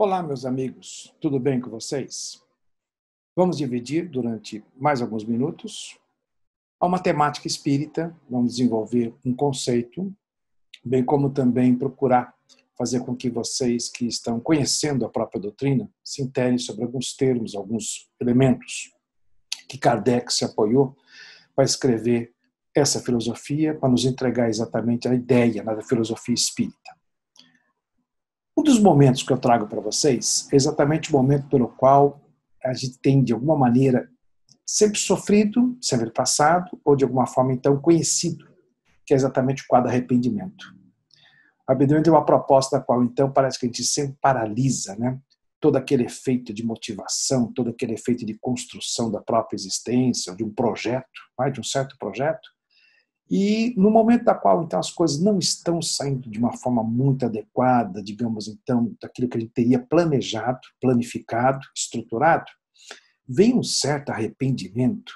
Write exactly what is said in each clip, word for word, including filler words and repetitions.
Olá, meus amigos, tudo bem com vocês? Vamos dividir durante mais alguns minutos a uma temática espírita, vamos desenvolver um conceito, bem como também procurar fazer com que vocês que estão conhecendo a própria doutrina se interem sobre alguns termos, alguns elementos que Kardec se apoiou para escrever essa filosofia, para nos entregar exatamente a ideia da filosofia espírita. Um dos momentos que eu trago para vocês é exatamente o momento pelo qual a gente tem, de alguma maneira, sempre sofrido, sempre passado, ou de alguma forma, então, conhecido, que é exatamente o quadro arrependimento. O arrependimento é uma proposta da qual, então, parece que a gente sempre paralisa, né? Todo aquele efeito de motivação, todo aquele efeito de construção da própria existência, de um projeto, de um certo projeto. E no momento da qual, então, as coisas não estão saindo de uma forma muito adequada, digamos, então, daquilo que a gente teria planejado, planificado, estruturado, vem um certo arrependimento,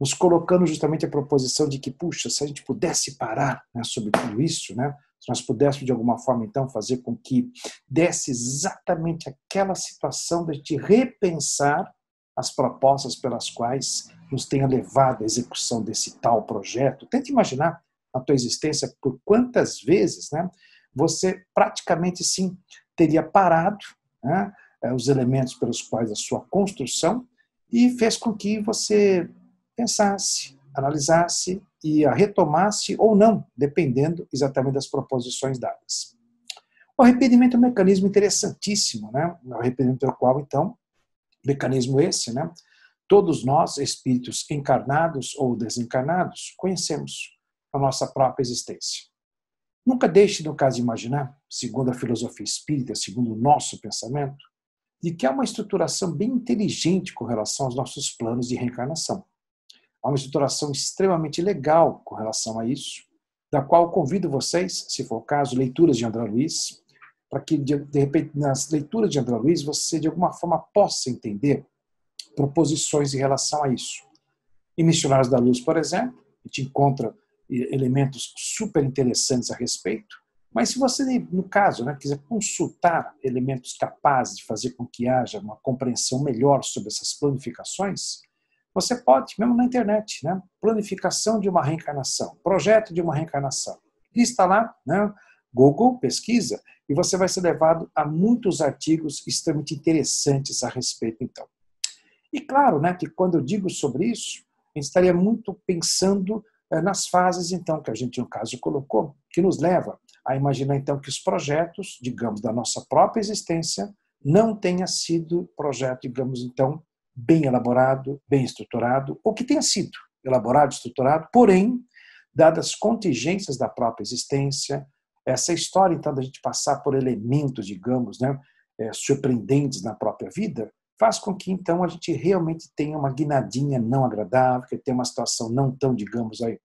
nos colocando justamente a proposição de que, puxa, se a gente pudesse parar, né, sobre tudo isso, né, se nós pudéssemos, de alguma forma, então, fazer com que desse exatamente aquela situação de a gente repensar as propostas pelas quais nos tenha levado à execução desse tal projeto. Tente imaginar a tua existência por quantas vezes, né, você praticamente, sim, teria parado, né, os elementos pelos quais a sua construção e fez com que você pensasse, analisasse e a retomasse ou não, dependendo exatamente das proposições dadas. O arrependimento é um mecanismo interessantíssimo, né? O arrependimento pelo qual, então, mecanismo esse, né? Todos nós, espíritos encarnados ou desencarnados, conhecemos a nossa própria existência. Nunca deixe, no caso, de imaginar, segundo a filosofia espírita, segundo o nosso pensamento, de que há uma estruturação bem inteligente com relação aos nossos planos de reencarnação. Há uma estruturação extremamente legal com relação a isso, da qual convido vocês, se for o caso, leituras de André Luiz, para que, de repente, nas leituras de André Luiz, você, de alguma forma, possa entender proposições em relação a isso. Em Missionários da Luz, por exemplo, a gente encontra elementos super interessantes a respeito, mas se você, no caso, né, quiser consultar elementos capazes de fazer com que haja uma compreensão melhor sobre essas planificações, você pode, mesmo na internet, né, planificação de uma reencarnação, projeto de uma reencarnação. Lista lá, né, Google, pesquisa, e você vai ser levado a muitos artigos extremamente interessantes a respeito, então. E claro, né, que quando eu digo sobre isso, a gente estaria muito pensando eh, nas fases, então, que a gente, no caso, colocou, que nos leva a imaginar, então, que os projetos, digamos, da nossa própria existência, não tenha sido projeto, digamos, então, bem elaborado, bem estruturado, ou que tenha sido elaborado, estruturado, porém, dadas as contingências da própria existência, essa história, então, da gente passar por elementos, digamos, né, surpreendentes na própria vida, faz com que, então, a gente realmente tenha uma guinadinha não agradável, que tenha uma situação não tão, digamos, aí,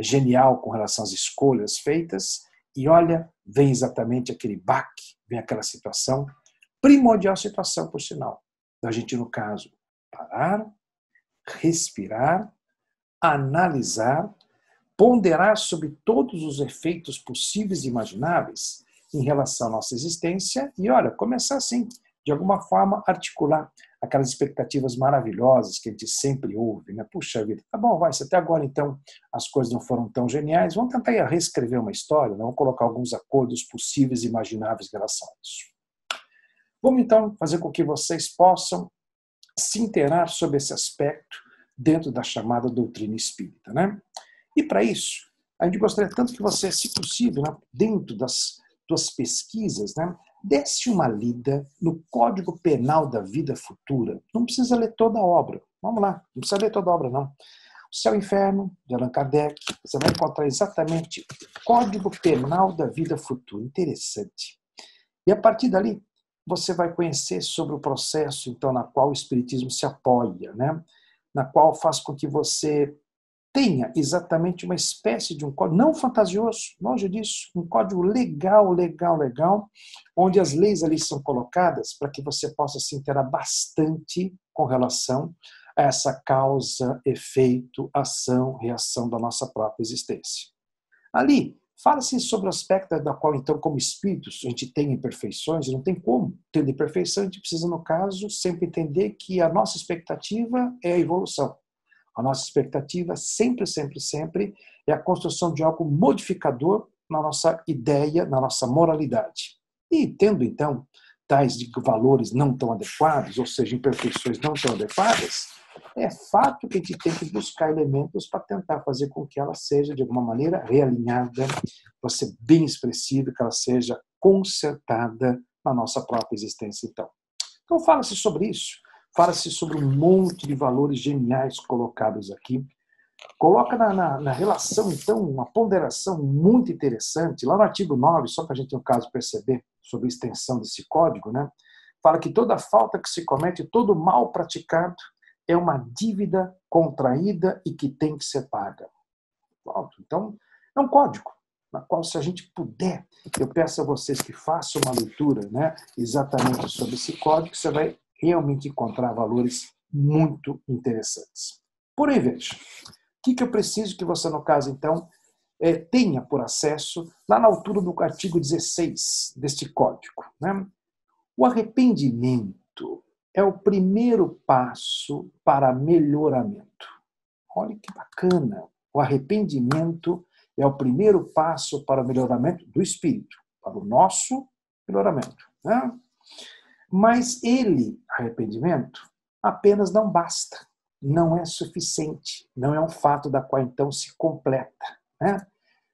genial com relação às escolhas feitas, e olha, vem exatamente aquele baque, vem aquela situação, primordial situação, por sinal, da gente, no caso, parar, respirar, analisar, ponderar sobre todos os efeitos possíveis e imagináveis em relação à nossa existência e, olha, começar assim, de alguma forma, articular aquelas expectativas maravilhosas que a gente sempre ouve, né? Puxa vida, tá bom, vai, se até agora, então, as coisas não foram tão geniais, vamos tentar ir a reescrever uma história, né? Vamos colocar alguns acordos possíveis e imagináveis em relação a isso. Vamos, então, fazer com que vocês possam se inteirar sobre esse aspecto dentro da chamada doutrina espírita, né? E para isso, a gente gostaria tanto que você, se possível, né, dentro das suas pesquisas, né, desse uma lida no Código Penal da Vida Futura. Não precisa ler toda a obra. Vamos lá, não precisa ler toda a obra, não. O Céu e o Inferno, de Allan Kardec. Você vai encontrar exatamente o Código Penal da Vida Futura. Interessante. E a partir dali, você vai conhecer sobre o processo, então, na qual o Espiritismo se apoia, né? Na qual faz com que você tenha exatamente uma espécie de um código, não fantasioso, longe disso, um código legal, legal, legal, onde as leis ali são colocadas para que você possa se inteirar bastante com relação a essa causa, efeito, ação, reação da nossa própria existência. Ali, Fala-se sobre o aspecto da qual, então, como espíritos, a gente tem imperfeições, não tem como. Tendo imperfeição, a gente precisa, no caso, sempre entender que a nossa expectativa é a evolução. A nossa expectativa sempre, sempre, sempre é a construção de algo modificador na nossa ideia, na nossa moralidade. E tendo, então, tais de valores não tão adequados, ou seja, imperfeições não tão adequadas, é fato que a gente tem que buscar elementos para tentar fazer com que ela seja, de alguma maneira, realinhada, para ser bem expressiva, que ela seja consertada na nossa própria existência, então. Então, fala-se sobre isso. Fala-se sobre um monte de valores geniais colocados aqui. Coloca na, na, na relação, então, uma ponderação muito interessante. Lá no artigo nove, só para a gente, no caso, perceber sobre a extensão desse código, né? Fala que toda falta que se comete, todo mal praticado, é uma dívida contraída e que tem que ser paga. Então, é um código, na qual, se a gente puder, eu peço a vocês que façam uma leitura, né, exatamente sobre esse código, você vai realmente encontrar valores muito interessantes. Porém, veja, o que, que eu preciso que você, no caso, então, é, tenha por acesso, lá na altura do artigo dezesseis deste código, né? O arrependimento é o primeiro passo para melhoramento. Olha que bacana. O arrependimento é o primeiro passo para o melhoramento do espírito, para o nosso melhoramento, né? Mas ele, arrependimento, apenas não basta, não é suficiente, não é um fato da qual então se completa, né?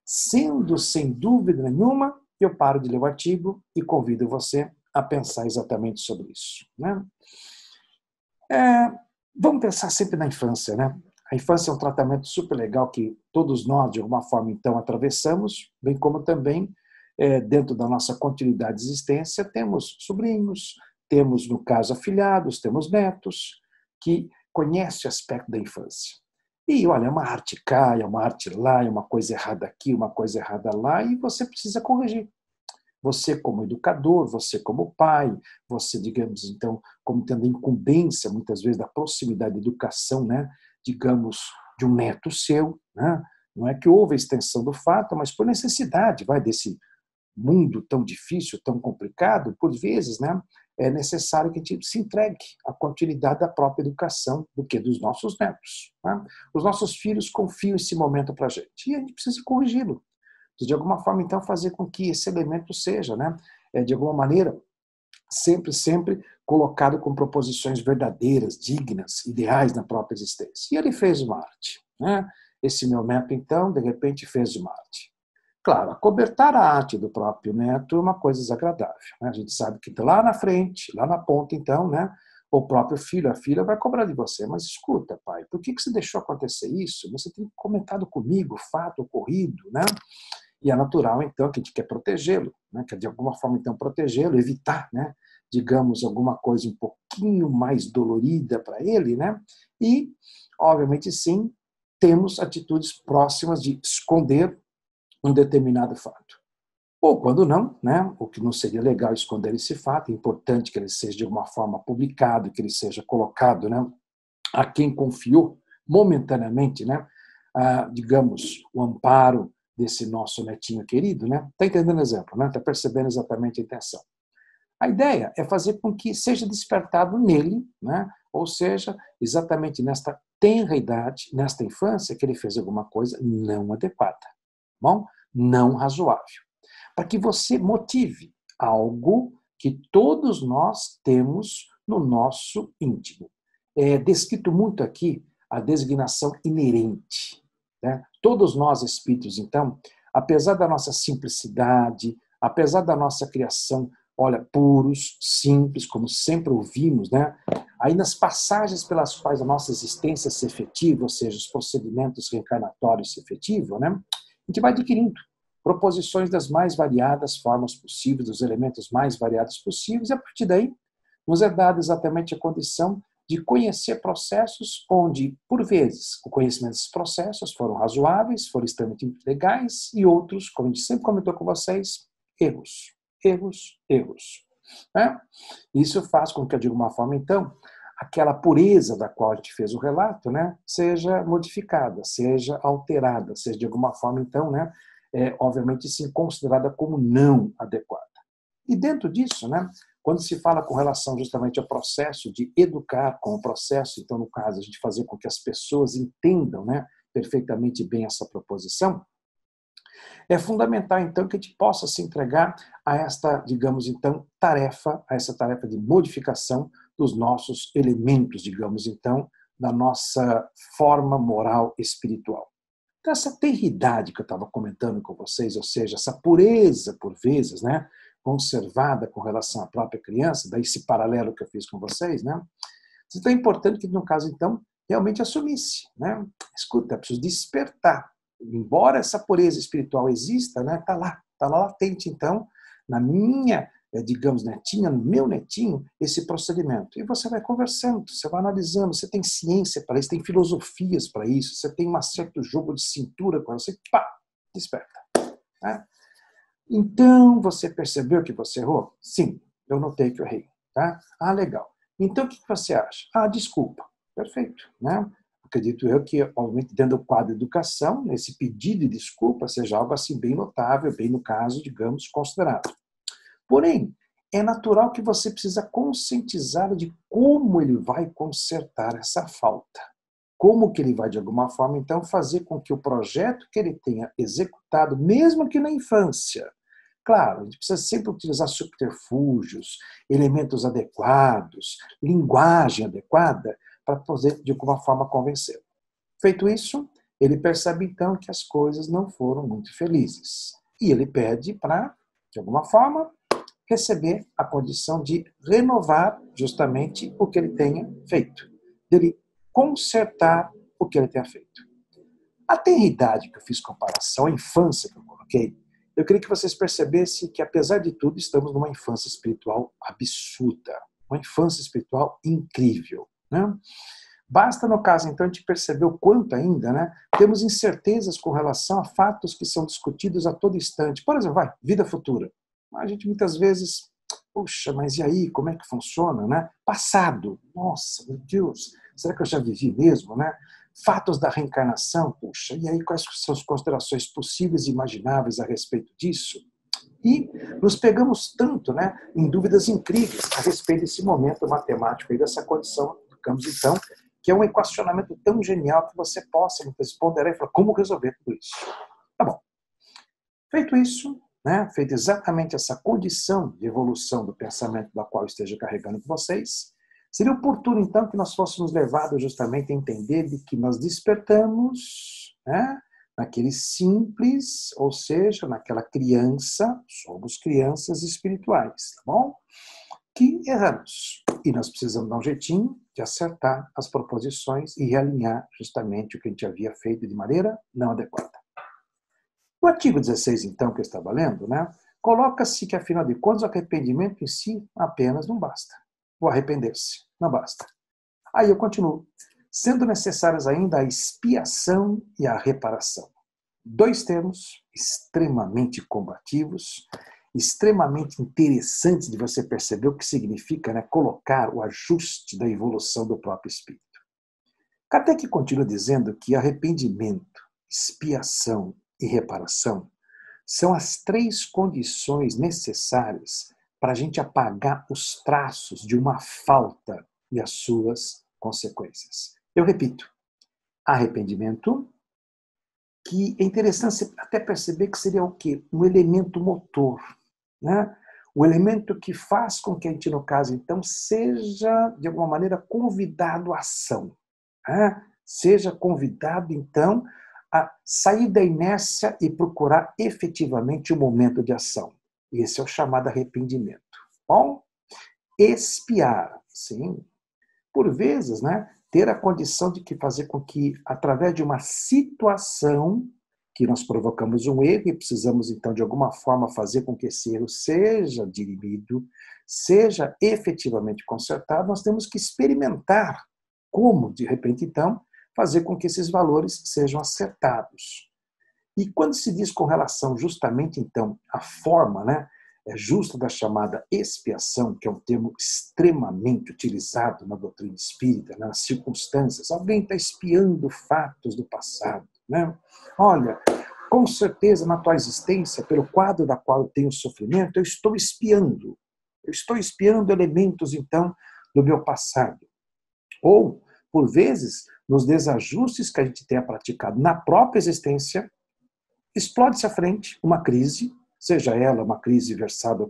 Sendo, sem dúvida nenhuma, eu paro de ler o artigo e convido você a pensar exatamente sobre isso, né? É, vamos pensar sempre na infância, né? A infância é um tratamento super legal que todos nós, de alguma forma, então, atravessamos, bem como também, é, dentro da nossa continuidade de existência, temos sobrinhos, temos, no caso, afilhados, temos netos, que conhecem o aspecto da infância. E, olha, é uma arte cá, é uma arte lá, é uma coisa errada aqui, uma coisa errada lá, e você precisa corrigir. Você como educador, você como pai, você, digamos, então, como tendo a incumbência, muitas vezes, da proximidade da educação, né, digamos, de um neto seu, né? Não é que houve a extensão do fato, mas por necessidade, vai, desse mundo tão difícil, tão complicado, por vezes, né, é necessário que a gente se entregue à continuidade da própria educação do que dos nossos netos, né? Os nossos filhos confiam esse momento para a gente e a gente precisa corrigi-lo. De alguma forma, então, fazer com que esse elemento seja, né, de alguma maneira, sempre, sempre colocado com proposições verdadeiras, dignas, ideais na própria existência. E ele fez uma arte, né? Esse meu neto, então, de repente, fez uma arte. Claro, acobertar a arte do próprio neto é uma coisa desagradável, né? A gente sabe que lá na frente, lá na ponta, então, né, o próprio filho, a filha vai cobrar de você. Mas escuta, pai, por que, que você deixou acontecer isso? Você tem comentado comigo o fato ocorrido, né? E é natural, então, que a gente quer protegê-lo, né? Quer, de alguma forma, então, protegê-lo, evitar, né, digamos, alguma coisa um pouquinho mais dolorida para ele, né? E, obviamente, sim, temos atitudes próximas de esconder um determinado fato. Ou, quando não, né, o que não seria legal esconder esse fato, é importante que ele seja, de alguma forma, publicado, que ele seja colocado, né, a quem confiou momentaneamente, né, a, digamos, o amparo desse nosso netinho querido, né? Tá entendendo o exemplo, né? Tá percebendo exatamente a intenção. A ideia é fazer com que seja despertado nele, né? Ou seja, exatamente nesta tenra idade, nesta infância, que ele fez alguma coisa não adequada, bom? Não razoável. Para que você motive algo que todos nós temos no nosso íntimo. É descrito muito aqui a designação inerente, né? Todos nós espíritos, então, apesar da nossa simplicidade, apesar da nossa criação, olha, puros, simples, como sempre ouvimos, né? Aí nas passagens pelas quais a nossa existência se efetiva, ou seja, os procedimentos reencarnatórios se efetivam, né? A gente vai adquirindo proposições das mais variadas formas possíveis, dos elementos mais variados possíveis, e a partir daí nos é dada exatamente a condição de conhecer processos onde, por vezes, o conhecimento desses processos foram razoáveis, foram extremamente legais, e outros, como a gente sempre comentou com vocês, erros, erros, erros, né? Isso faz com que, de alguma forma, então, aquela pureza da qual a gente fez o relato, né, seja modificada, seja alterada, seja, de alguma forma, então, né, é, obviamente, sim, considerada como não adequada. E dentro disso, né, quando se fala com relação justamente ao processo de educar, com o processo, então, no caso, de fazer com que as pessoas entendam, né, perfeitamente bem essa proposição, é fundamental, então, que a gente possa se entregar a esta, digamos, então, tarefa, a essa tarefa de modificação dos nossos elementos, digamos, então, da nossa forma moral espiritual. Então, essa terridade que eu estava comentando com vocês, ou seja, essa pureza, por vezes, né, conservada com relação à própria criança, daí esse paralelo que eu fiz com vocês, né, então é importante que, no caso, então, realmente assumisse, né, escuta, é preciso despertar. Embora essa pureza espiritual exista, né, tá lá, tá lá latente, então, na minha, digamos, netinha, no meu netinho, esse procedimento. E você vai conversando, você vai analisando, você tem ciência para isso, tem filosofias para isso, você tem um certo jogo de cintura, quando você, pá, desperta. Tá? Então, você percebeu que você errou? Sim, eu notei que eu errei. Tá? Ah, legal. Então, o que você acha? Ah, desculpa. Perfeito, né? Acredito eu que, obviamente, dentro do quadro de educação, esse pedido de desculpa seja algo assim bem notável, bem no caso, digamos, considerado. Porém, é natural que você precisa conscientizar de como ele vai consertar essa falta. Como que ele vai, de alguma forma, então, fazer com que o projeto que ele tenha executado, mesmo que na infância, claro, a gente precisa sempre utilizar subterfúgios, elementos adequados, linguagem adequada, para poder, de alguma forma, convencê-lo. Feito isso, ele percebe, então, que as coisas não foram muito felizes. E ele pede para, de alguma forma, receber a condição de renovar justamente o que ele tenha feito, dele consertar o que ele tenha feito. A tenridade que eu fiz comparação, a infância que eu coloquei, eu queria que vocês percebessem que, apesar de tudo, estamos numa infância espiritual absurda, uma infância espiritual incrível. Né? Basta, no caso, então, a gente perceber o quanto ainda, né, temos incertezas com relação a fatos que são discutidos a todo instante. Por exemplo, vai, vida futura. A gente muitas vezes, poxa, mas e aí, como é que funciona? Né? Passado, nossa, meu Deus, será que eu já vivi mesmo? Né? Fatos da reencarnação, poxa, e aí quais são as considerações possíveis e imagináveis a respeito disso? E nos pegamos tanto, né, em dúvidas incríveis a respeito desse momento matemático e dessa condição, então, que é um equacionamento tão genial que você possa ponderar e falar como resolver tudo isso. Tá bom. Feito isso, né, feito exatamente essa condição de evolução do pensamento da qual eu esteja carregando com vocês, seria oportuno, então, que nós fôssemos levados justamente a entender de que nós despertamos, né, naquele simples, ou seja, naquela criança, somos crianças espirituais, tá bom? Que erramos. E nós precisamos dar um jeitinho de acertar as proposições e realinhar justamente o que a gente havia feito de maneira não adequada. O artigo dezesseis, então, que eu estava lendo, né, coloca-se que, afinal de contas, o arrependimento em si apenas não basta. O arrepender-se não basta. Aí eu continuo. Sendo necessárias ainda a expiação e a reparação. Dois termos extremamente combativos, extremamente interessante de você perceber o que significa, né, colocar o ajuste da evolução do próprio espírito. Kardec continua dizendo que arrependimento, expiação e reparação são as três condições necessárias para a gente apagar os traços de uma falta e as suas consequências. Eu repito, arrependimento, que é interessante até perceber que seria o quê? Um elemento motor, né? O elemento que faz com que a gente, no caso, então, seja, de alguma maneira, convidado à ação. Né? Seja convidado, então, a sair da inércia e procurar efetivamente o momento de ação. Esse é o chamado arrependimento. Bom, expiar, sim. Por vezes, né, ter a condição de que fazer com que, através de uma situação, que nós provocamos um erro e precisamos, então, de alguma forma, fazer com que esse erro seja dirimido, seja efetivamente consertado, nós temos que experimentar como, de repente, então, fazer com que esses valores sejam acertados. E quando se diz com relação, justamente, então, à forma, né, justa da chamada expiação, que é um termo extremamente utilizado na doutrina espírita, nas circunstâncias, alguém está expiando fatos do passado, né? Olha, Com certeza, na tua existência, pelo quadro da qual eu tenho sofrimento, eu estou espiando. Eu estou espiando elementos, então, do meu passado. Ou, por vezes, nos desajustes que a gente tenha praticado na própria existência, explode-se à frente uma crise, seja ela uma crise versada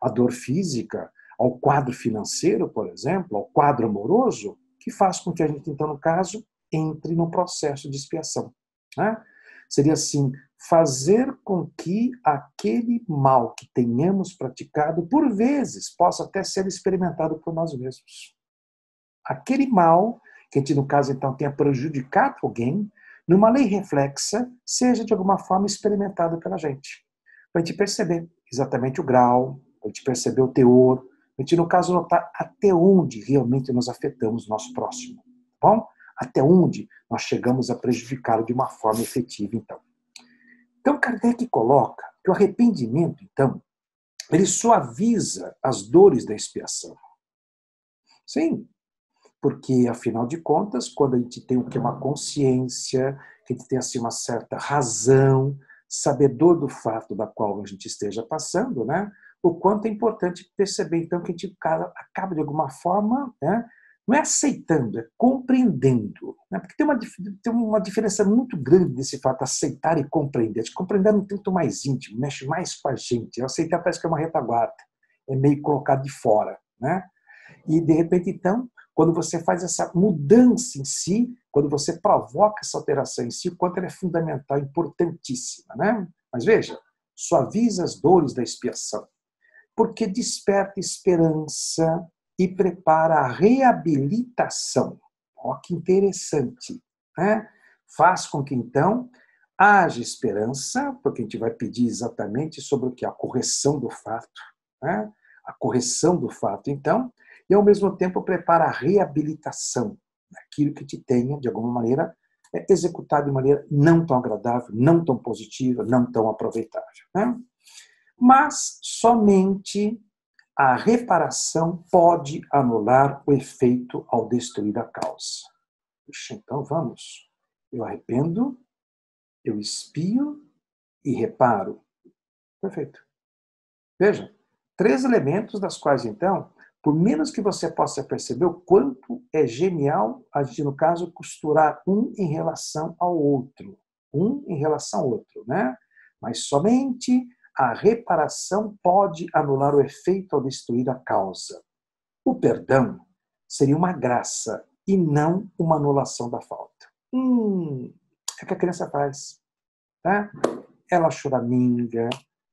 à dor física, ao quadro financeiro, por exemplo, ao quadro amoroso, que faz com que a gente, então, no caso, entre num processo de expiação. Né? Seria assim, fazer com que aquele mal que tenhamos praticado, por vezes, possa até ser experimentado por nós mesmos. Aquele mal que a gente, no caso, então, tenha prejudicado alguém, numa lei reflexa, seja de alguma forma experimentada pela gente. Para a gente perceber exatamente o grau, para a gente perceber o teor, para a gente, no caso, notar até onde realmente nós afetamos o nosso próximo. Tá bom? Até onde nós chegamos a prejudicá-lo de uma forma efetiva, então. Então, Kardec coloca que o arrependimento, então, ele suaviza as dores da expiação. Sim. Porque, afinal de contas, quando a gente tem uma consciência, que a gente tem assim, uma certa razão, sabedor do fato da qual a gente esteja passando, né? O quanto é importante perceber, então, que a gente acaba, de alguma forma, né? Não é aceitando, é compreendendo. Né? Porque tem uma, tem uma diferença muito grande desse fato, aceitar e compreender. Compreender é um tanto mais íntimo, mexe mais com a gente. Aceitar parece que é uma retaguarda, é meio colocado de fora. Né? E, de repente, então, quando você faz essa mudança em si, quando você provoca essa alteração em si, o quanto ela é fundamental, importantíssima, né? Mas veja, suaviza as dores da expiação, porque desperta esperança e prepara a reabilitação. Olha que interessante, né? Faz com que, então, haja esperança, porque a gente vai pedir exatamente sobre o que? A correção do fato, né? A correção do fato, então, e, ao mesmo tempo, prepara a reabilitação daquilo que te tenha, de alguma maneira, executado de maneira não tão agradável, não tão positiva, não tão aproveitável. Né? Mas somente a reparação pode anular o efeito ao destruir a causa. Então, vamos. Eu arrependo, eu expio e reparo. Perfeito. Veja, três elementos das quais, então, por menos que você possa perceber o quanto é genial a gente, no caso, costurar um em relação ao outro. Um em relação ao outro, né? Mas somente a reparação pode anular o efeito ao destruir a causa. O perdão seria uma graça e não uma anulação da falta. Hum, é o que a criança faz. Tá? Ela choraminga,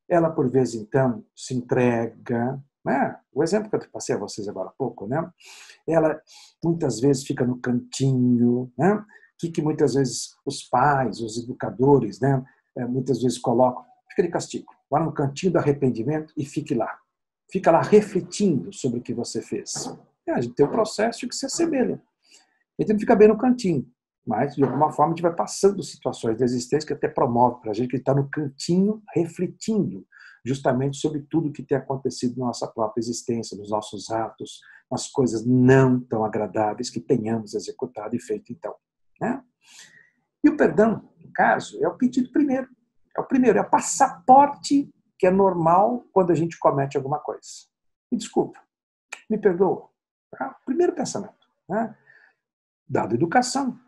ela, por vezes, então, se entrega. Né? O exemplo que eu passei a vocês agora há pouco, né? Ela muitas vezes fica no cantinho, né? que, que muitas vezes os pais, os educadores, né? é, muitas vezes colocam, fica de castigo, vá no cantinho do arrependimento e fique lá. Fica lá refletindo sobre o que você fez. É, a gente tem um processo que se assemelha. A gente não fica bem no cantinho, mas de alguma forma a gente vai passando situações de existência que até promove para a gente que está no cantinho refletindo justamente sobre tudo o que tem acontecido na nossa própria existência, nos nossos atos, nas coisas não tão agradáveis que tenhamos executado e feito então. Né? E o perdão, no caso, é o pedido primeiro. É o primeiro, é o passaporte que é normal quando a gente comete alguma coisa. Me desculpa, me perdoa. Ah, primeiro pensamento. Né? Dado educação,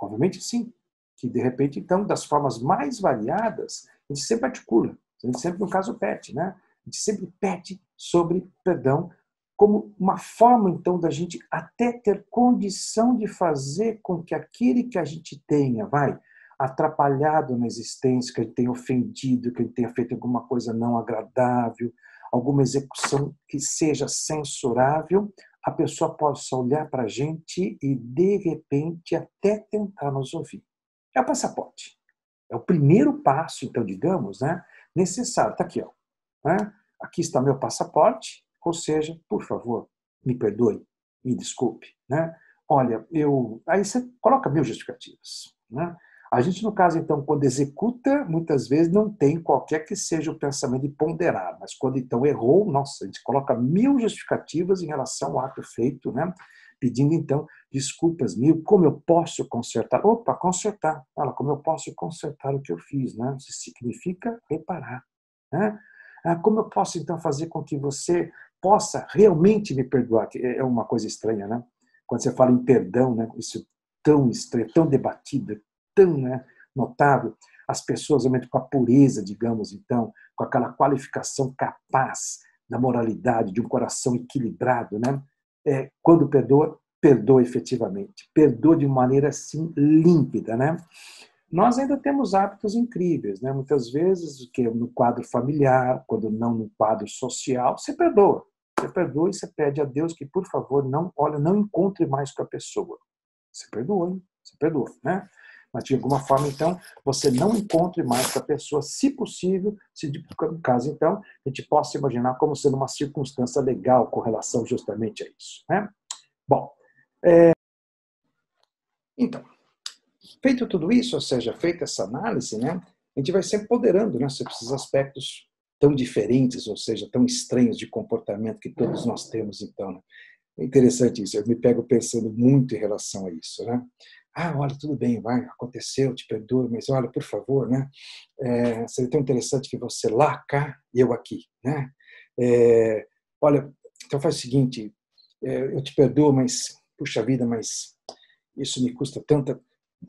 obviamente sim, que de repente, então, das formas mais variadas, a gente sempre articula. A gente sempre, no caso, pede, né? A gente sempre pede sobre perdão como uma forma, então, da gente até ter condição de fazer com que aquele que a gente tenha, vai, atrapalhado na existência, que ele tenha ofendido, que ele tenha feito alguma coisa não agradável, alguma execução que seja censurável, a pessoa possa olhar para a gente e, de repente, até tentar nos ouvir. É o passaporte. É o primeiro passo, então, digamos, né? Necessário, está aqui, ó. Né? Aqui está meu passaporte, ou seja, por favor, me perdoe, me desculpe. Né? Olha, eu. Aí você coloca mil justificativas. Né? A gente, no caso, então, quando executa, muitas vezes não tem qualquer que seja o pensamento de ponderar, mas quando então errou, nossa, a gente coloca mil justificativas em relação ao ato feito, né? pedindo então desculpas mil, como eu posso consertar? Opa, consertar. Fala, como eu posso consertar o que eu fiz, né? Isso significa reparar, né? Ah, como eu posso então fazer com que você possa realmente me perdoar? Que é uma coisa estranha, né? Quando você fala em perdão, né? Isso tão estranho, tão debatido, tão, né, notável. As pessoas realmente com a pureza, digamos então, com aquela qualificação capaz da moralidade, de um coração equilibrado, né? É, quando perdoa, perdoa efetivamente. Perdoa de maneira assim límpida, né? Nós ainda temos hábitos incríveis, né? Muitas vezes, que no quadro familiar, quando não no quadro social, você perdoa. Você perdoa e você pede a Deus que, por favor, não, olha, não encontre mais com a pessoa. Você perdoa, hein? Você perdoa, né? Mas, de alguma forma, então, você não encontre mais com a pessoa, se possível, se no caso, então, a gente possa imaginar como sendo uma circunstância legal com relação justamente a isso, né? Bom, é... então, feito tudo isso, ou seja, feita essa análise, né, a gente vai se empoderando, né, sobre esses aspectos tão diferentes, ou seja, tão estranhos de comportamento que todos nós temos, então, né? É interessante isso, eu me pego pensando muito em relação a isso, né? Ah, olha, tudo bem, vai, aconteceu, te perdoo, mas olha, por favor, né? É, seria tão interessante que você lá, cá e eu aqui, né? É, olha, então faz o seguinte, é, eu te perdoo, mas, puxa vida, mas isso me custa tanta...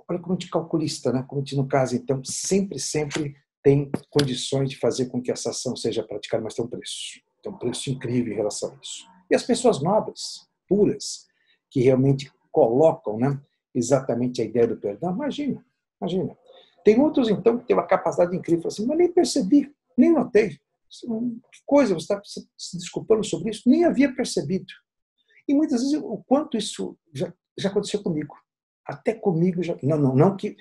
Olha como a gente calculista, né? Como a gente, no caso, então, sempre, sempre tem condições de fazer com que essa ação seja praticada, mas tem um preço. Tem um preço incrível em relação a isso. E as pessoas nobres, puras, que realmente colocam, né, exatamente a ideia do perdão, imagina, imagina. Tem outros, então, que têm uma capacidade incrível, assim, mas nem percebi, nem notei. Que coisa, você está se desculpando sobre isso? Nem havia percebido. E muitas vezes, o quanto isso já, já aconteceu comigo. Até comigo já... Não, não, não que,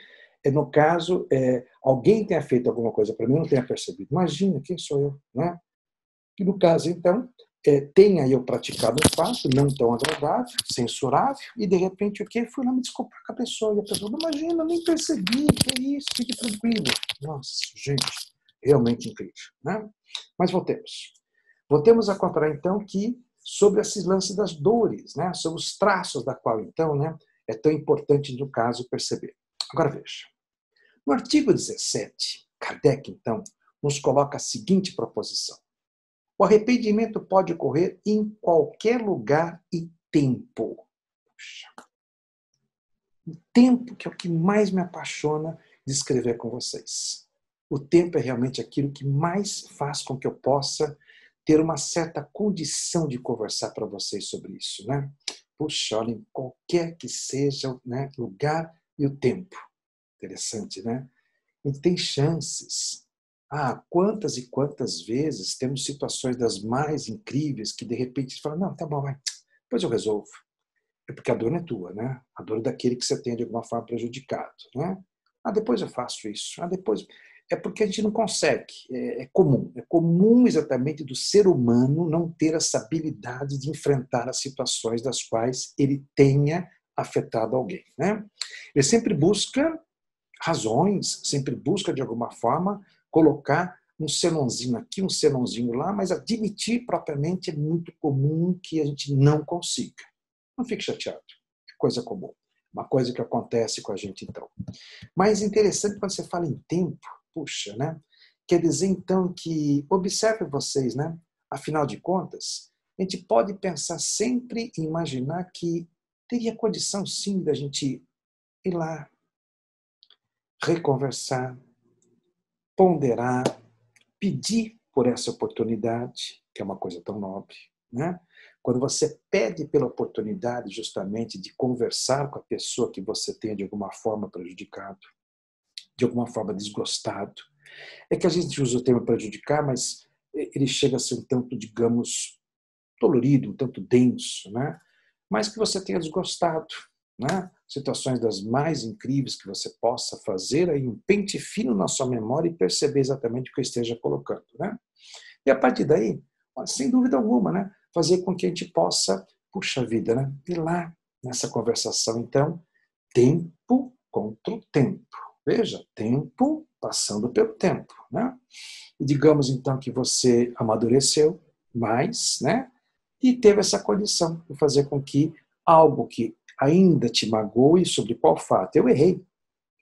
no caso, é, alguém tenha feito alguma coisa para mim, eu não tenha percebido. Imagina, quem sou eu, né? E no caso, então, é, tenha eu praticado um fato não tão agradável, censurável, e de repente o que? Fui lá me desculpar com a pessoa, e a pessoa, não, imagina, nem percebi, que isso, fique tranquilo. Nossa, gente, realmente incrível, né? Mas voltemos. Voltemos a contar, então, que sobre esses lances das dores, né? Sobre os traços da qual, então, né, é tão importante, no caso, perceber. Agora veja. No artigo dezessete, Kardec, então, nos coloca a seguinte proposição. O arrependimento pode ocorrer em qualquer lugar e tempo. Puxa. O tempo que é o que mais me apaixona de escrever com vocês. O tempo é realmente aquilo que mais faz com que eu possa ter uma certa condição de conversar para vocês sobre isso, né? Puxa, olha, em qualquer que seja o, né, lugar e o tempo. Interessante, né? E tem chances. Ah, quantas e quantas vezes temos situações das mais incríveis que de repente você fala, não, tá bom, vai, depois eu resolvo. É porque a dor não é tua, né? A dor é daquele que você tem de alguma forma prejudicado, né? Ah, depois eu faço isso. Ah, depois... É porque a gente não consegue. É, é comum. É comum exatamente do ser humano não ter essa habilidade de enfrentar as situações das quais ele tenha afetado alguém, né? Ele sempre busca razões, sempre busca de alguma forma colocar um senãozinho aqui, um senãozinho lá, mas admitir propriamente é muito comum que a gente não consiga. Não fique chateado, é coisa comum, uma coisa que acontece com a gente então. Mas interessante quando você fala em tempo, puxa, né? Quer dizer então que, observe vocês, né? Afinal de contas, a gente pode pensar sempre e imaginar que teria condição sim da gente ir lá, reconversar, ponderar, pedir por essa oportunidade, que é uma coisa tão nobre, né? Quando você pede pela oportunidade justamente de conversar com a pessoa que você tem de alguma forma prejudicado, de alguma forma desgostado, é que a gente usa o termo prejudicar, mas ele chega a ser um tanto, digamos, dolorido, um tanto denso, né? Mas que você tenha desgostado, né? Situações das mais incríveis que você possa fazer aí um pente fino na sua memória e perceber exatamente o que eu esteja colocando, né? E a partir daí, sem dúvida alguma, né? Fazer com que a gente possa, puxa vida, né? Ir lá nessa conversação, então, tempo contra o tempo. Veja, tempo passando pelo tempo, né? E digamos, então, que você amadureceu mais, né? E teve essa condição de fazer com que algo que ainda te magoe sobre qual fato? Eu errei.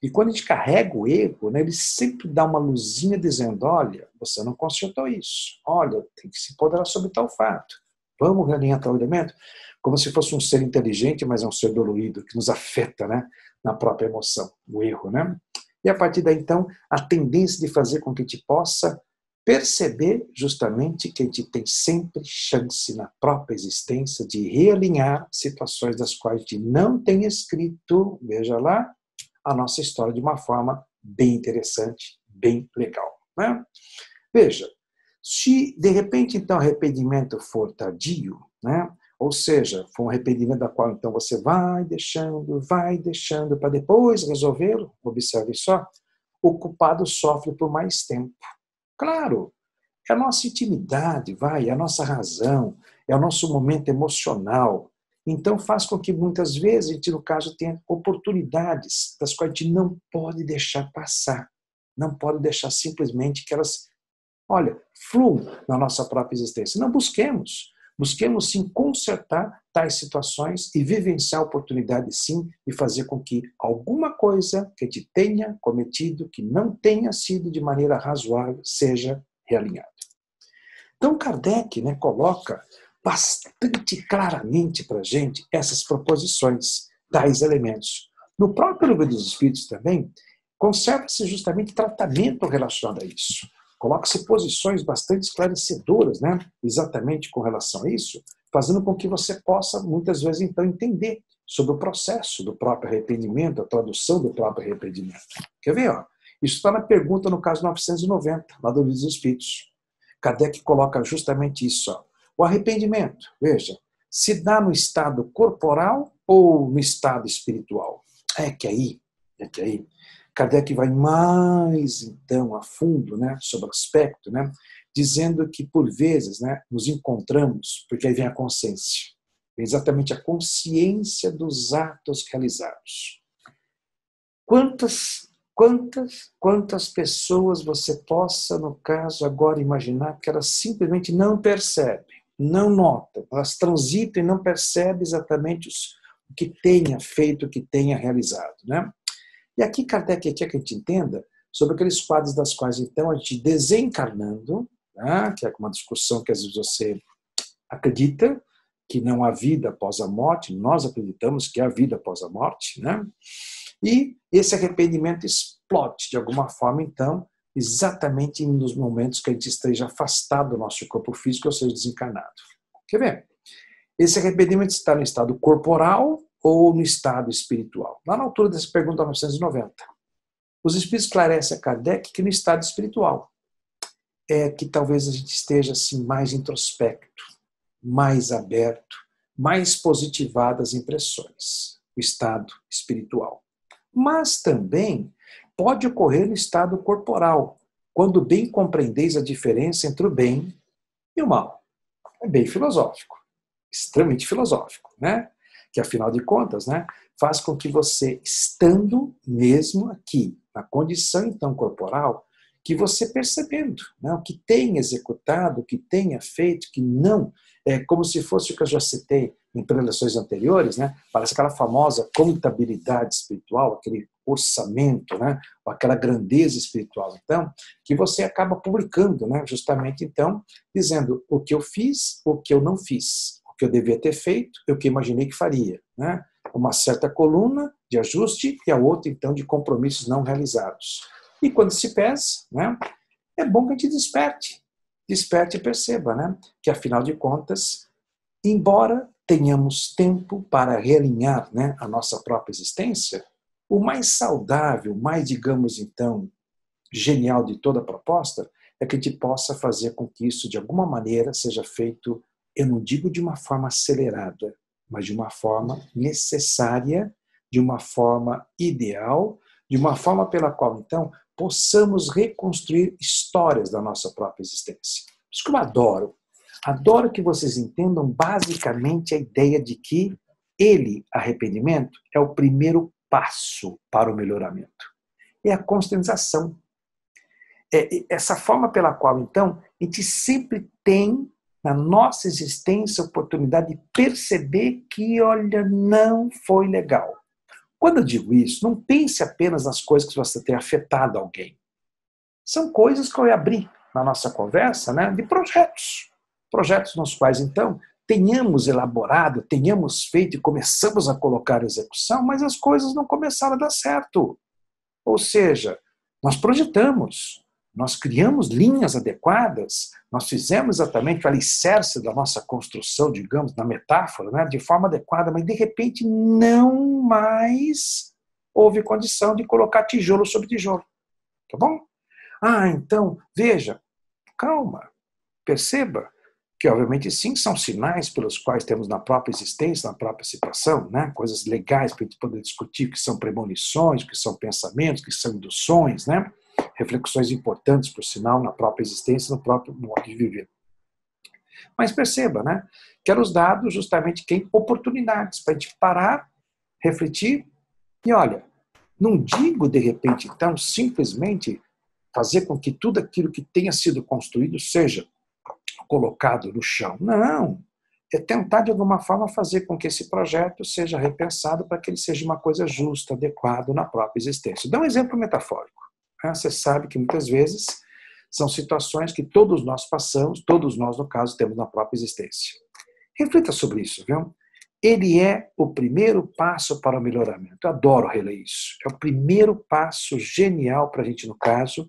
E quando a gente carrega o erro, né, ele sempre dá uma luzinha dizendo, olha, você não consertou isso. Olha, tem que se empoderar sobre tal fato. Vamos realinhar tal elemento? Como se fosse um ser inteligente, mas é um ser dolorido, que nos afeta, né, na própria emoção, o erro, né? E a partir daí, então, a tendência de fazer com que a gente possa perceber justamente que a gente tem sempre chance na própria existência de realinhar situações das quais a gente não tem escrito, veja lá, a nossa história de uma forma bem interessante, bem legal, né? Veja, se de repente, então, o arrependimento for tardio, né? Ou seja, foi um arrependimento da qual então você vai deixando, vai deixando para depois resolvê-lo, observe só, o culpado sofre por mais tempo. Claro, é a nossa intimidade, vai, é a nossa razão, é o nosso momento emocional. Então faz com que muitas vezes a gente, no caso, tenha oportunidades das quais a gente não pode deixar passar. Não pode deixar simplesmente que elas, olha, fluam na nossa própria existência. Não busquemos. Busquemos sim consertar tais situações e vivenciar a oportunidade sim de fazer com que alguma coisa que a gente tenha cometido, que não tenha sido de maneira razoável, seja realinhada. Então Kardec, né, coloca bastante claramente para a gente essas proposições, tais elementos. No próprio Livro dos Espíritos também, conserva-se justamente tratamento relacionado a isso. Coloca-se posições bastante esclarecedoras, né? Exatamente com relação a isso, fazendo com que você possa, muitas vezes, então, entender sobre o processo do próprio arrependimento, a tradução do próprio arrependimento. Quer ver? Ó? Isso está na pergunta, no caso novecentos e noventa, lá do Livro dos Espíritos. Kardec coloca justamente isso. Ó. O arrependimento, veja, se dá no estado corporal ou no estado espiritual? É que aí, é que aí... Kardec vai mais, então, a fundo, né, sobre o aspecto, né, dizendo que, por vezes, né, nos encontramos, porque aí vem a consciência, exatamente a consciência dos atos realizados. Quantas, quantas, quantas pessoas você possa, no caso, agora imaginar que elas simplesmente não percebem, não notam, elas transitam e não percebem exatamente o que tenha feito, o que tenha realizado, né? E aqui Kardec quer que a gente entenda sobre aqueles quadros das quais, então, a gente desencarnando, né, que é uma discussão que às vezes você acredita que não há vida após a morte, nós acreditamos que há vida após a morte, né? E esse arrependimento explode de alguma forma, então, exatamente nos momentos que a gente esteja afastado do nosso corpo físico, ou seja, desencarnado. Quer ver? Esse arrependimento está no estado corporal, ou no estado espiritual. Lá na altura dessa pergunta novecentos e noventa, os Espíritos esclarecem a Kardec que no estado espiritual é que talvez a gente esteja assim mais introspecto, mais aberto, mais positivado às impressões, o estado espiritual. Mas também pode ocorrer no estado corporal, quando bem compreendeis a diferença entre o bem e o mal. É bem filosófico, extremamente filosófico, né? Que afinal de contas, né, faz com que você, estando mesmo aqui, na condição então corporal, que você percebendo, né, o que tem executado, o que tenha feito, que não, é como se fosse o que eu já citei em preleções anteriores, né, parece aquela famosa contabilidade espiritual, aquele orçamento, né, aquela grandeza espiritual, então, que você acaba publicando, né, justamente então, dizendo o que eu fiz, o que eu não fiz, que eu devia ter feito, o que imaginei que faria, né? Uma certa coluna de ajuste e a outra, então, de compromissos não realizados. E quando se pesa, né, é bom que a gente desperte. Desperte e perceba, né, que, afinal de contas, embora tenhamos tempo para realinhar, né, a nossa própria existência, o mais saudável, mais, digamos, então, genial de toda a proposta, é que a gente possa fazer com que isso, de alguma maneira, seja feito, eu não digo de uma forma acelerada, mas de uma forma necessária, de uma forma ideal, de uma forma pela qual, então, possamos reconstruir histórias da nossa própria existência. Por isso que eu adoro. Adoro que vocês entendam basicamente a ideia de que ele, arrependimento, é o primeiro passo para o melhoramento. É a conscientização. É essa forma pela qual, então, a gente sempre tem na nossa existência, a oportunidade de perceber que, olha, não foi legal. Quando eu digo isso, não pense apenas nas coisas que você tem afetado alguém. São coisas que eu abri na nossa conversa, né, de projetos. Projetos nos quais, então, tenhamos elaborado, tenhamos feito e começamos a colocar em execução, mas as coisas não começaram a dar certo. Ou seja, nós projetamos, nós criamos linhas adequadas, nós fizemos exatamente o alicerce da nossa construção, digamos, na metáfora, né, de forma adequada, mas de repente não mais houve condição de colocar tijolo sobre tijolo. Tá bom? Ah, então, veja, calma, perceba, que obviamente sim são sinais pelos quais temos na própria existência, na própria situação, né? Coisas legais para a gente poder discutir, que são premonições, que são pensamentos, que são induções, né? Reflexões importantes, por sinal, na própria existência, no próprio modo de viver. Mas perceba, né? Que eram os dados justamente quem oportunidades para a gente parar, refletir e olha, não digo de repente então simplesmente fazer com que tudo aquilo que tenha sido construído seja colocado no chão. Não! É tentar, de alguma forma, fazer com que esse projeto seja repensado para que ele seja uma coisa justa, adequada na própria existência. Dá um exemplo metafórico. Você sabe que, muitas vezes, são situações que todos nós passamos, todos nós, no caso, temos na própria existência. Reflita sobre isso, viu? Ele é o primeiro passo para o melhoramento. Eu adoro reler isso. É o primeiro passo genial para a gente, no caso,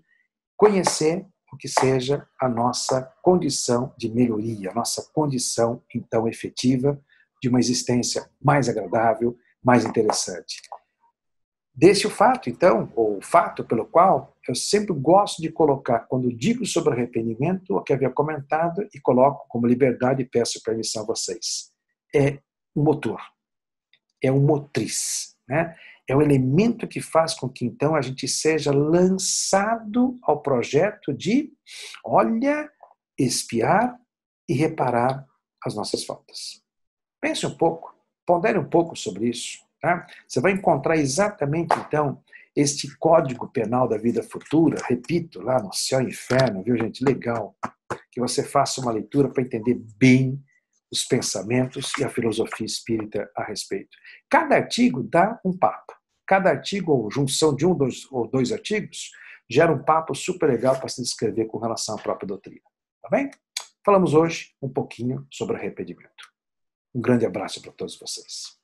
conhecer o que seja a nossa condição de melhoria, a nossa condição, então, efetiva de uma existência mais agradável, mais interessante. Desse o fato, então, ou o fato pelo qual eu sempre gosto de colocar, quando digo sobre arrependimento, o que havia comentado e coloco como liberdade e peço permissão a vocês. É um motor, é um motriz, né? É o elemento que faz com que, então, a gente seja lançado ao projeto de, olha, espiar e reparar as nossas faltas. Pense um pouco, pondere um pouco sobre isso. Tá? Você vai encontrar exatamente, então, este Código Penal da Vida Futura, repito, lá no Céu e o Inferno, viu, gente? Legal. Que você faça uma leitura para entender bem os pensamentos e a filosofia espírita a respeito. Cada artigo dá um papo. Cada artigo, ou junção de um dois, ou dois artigos, gera um papo super legal para se descrever com relação à própria doutrina. Tá bem? Falamos hoje um pouquinho sobre arrependimento. Um grande abraço para todos vocês.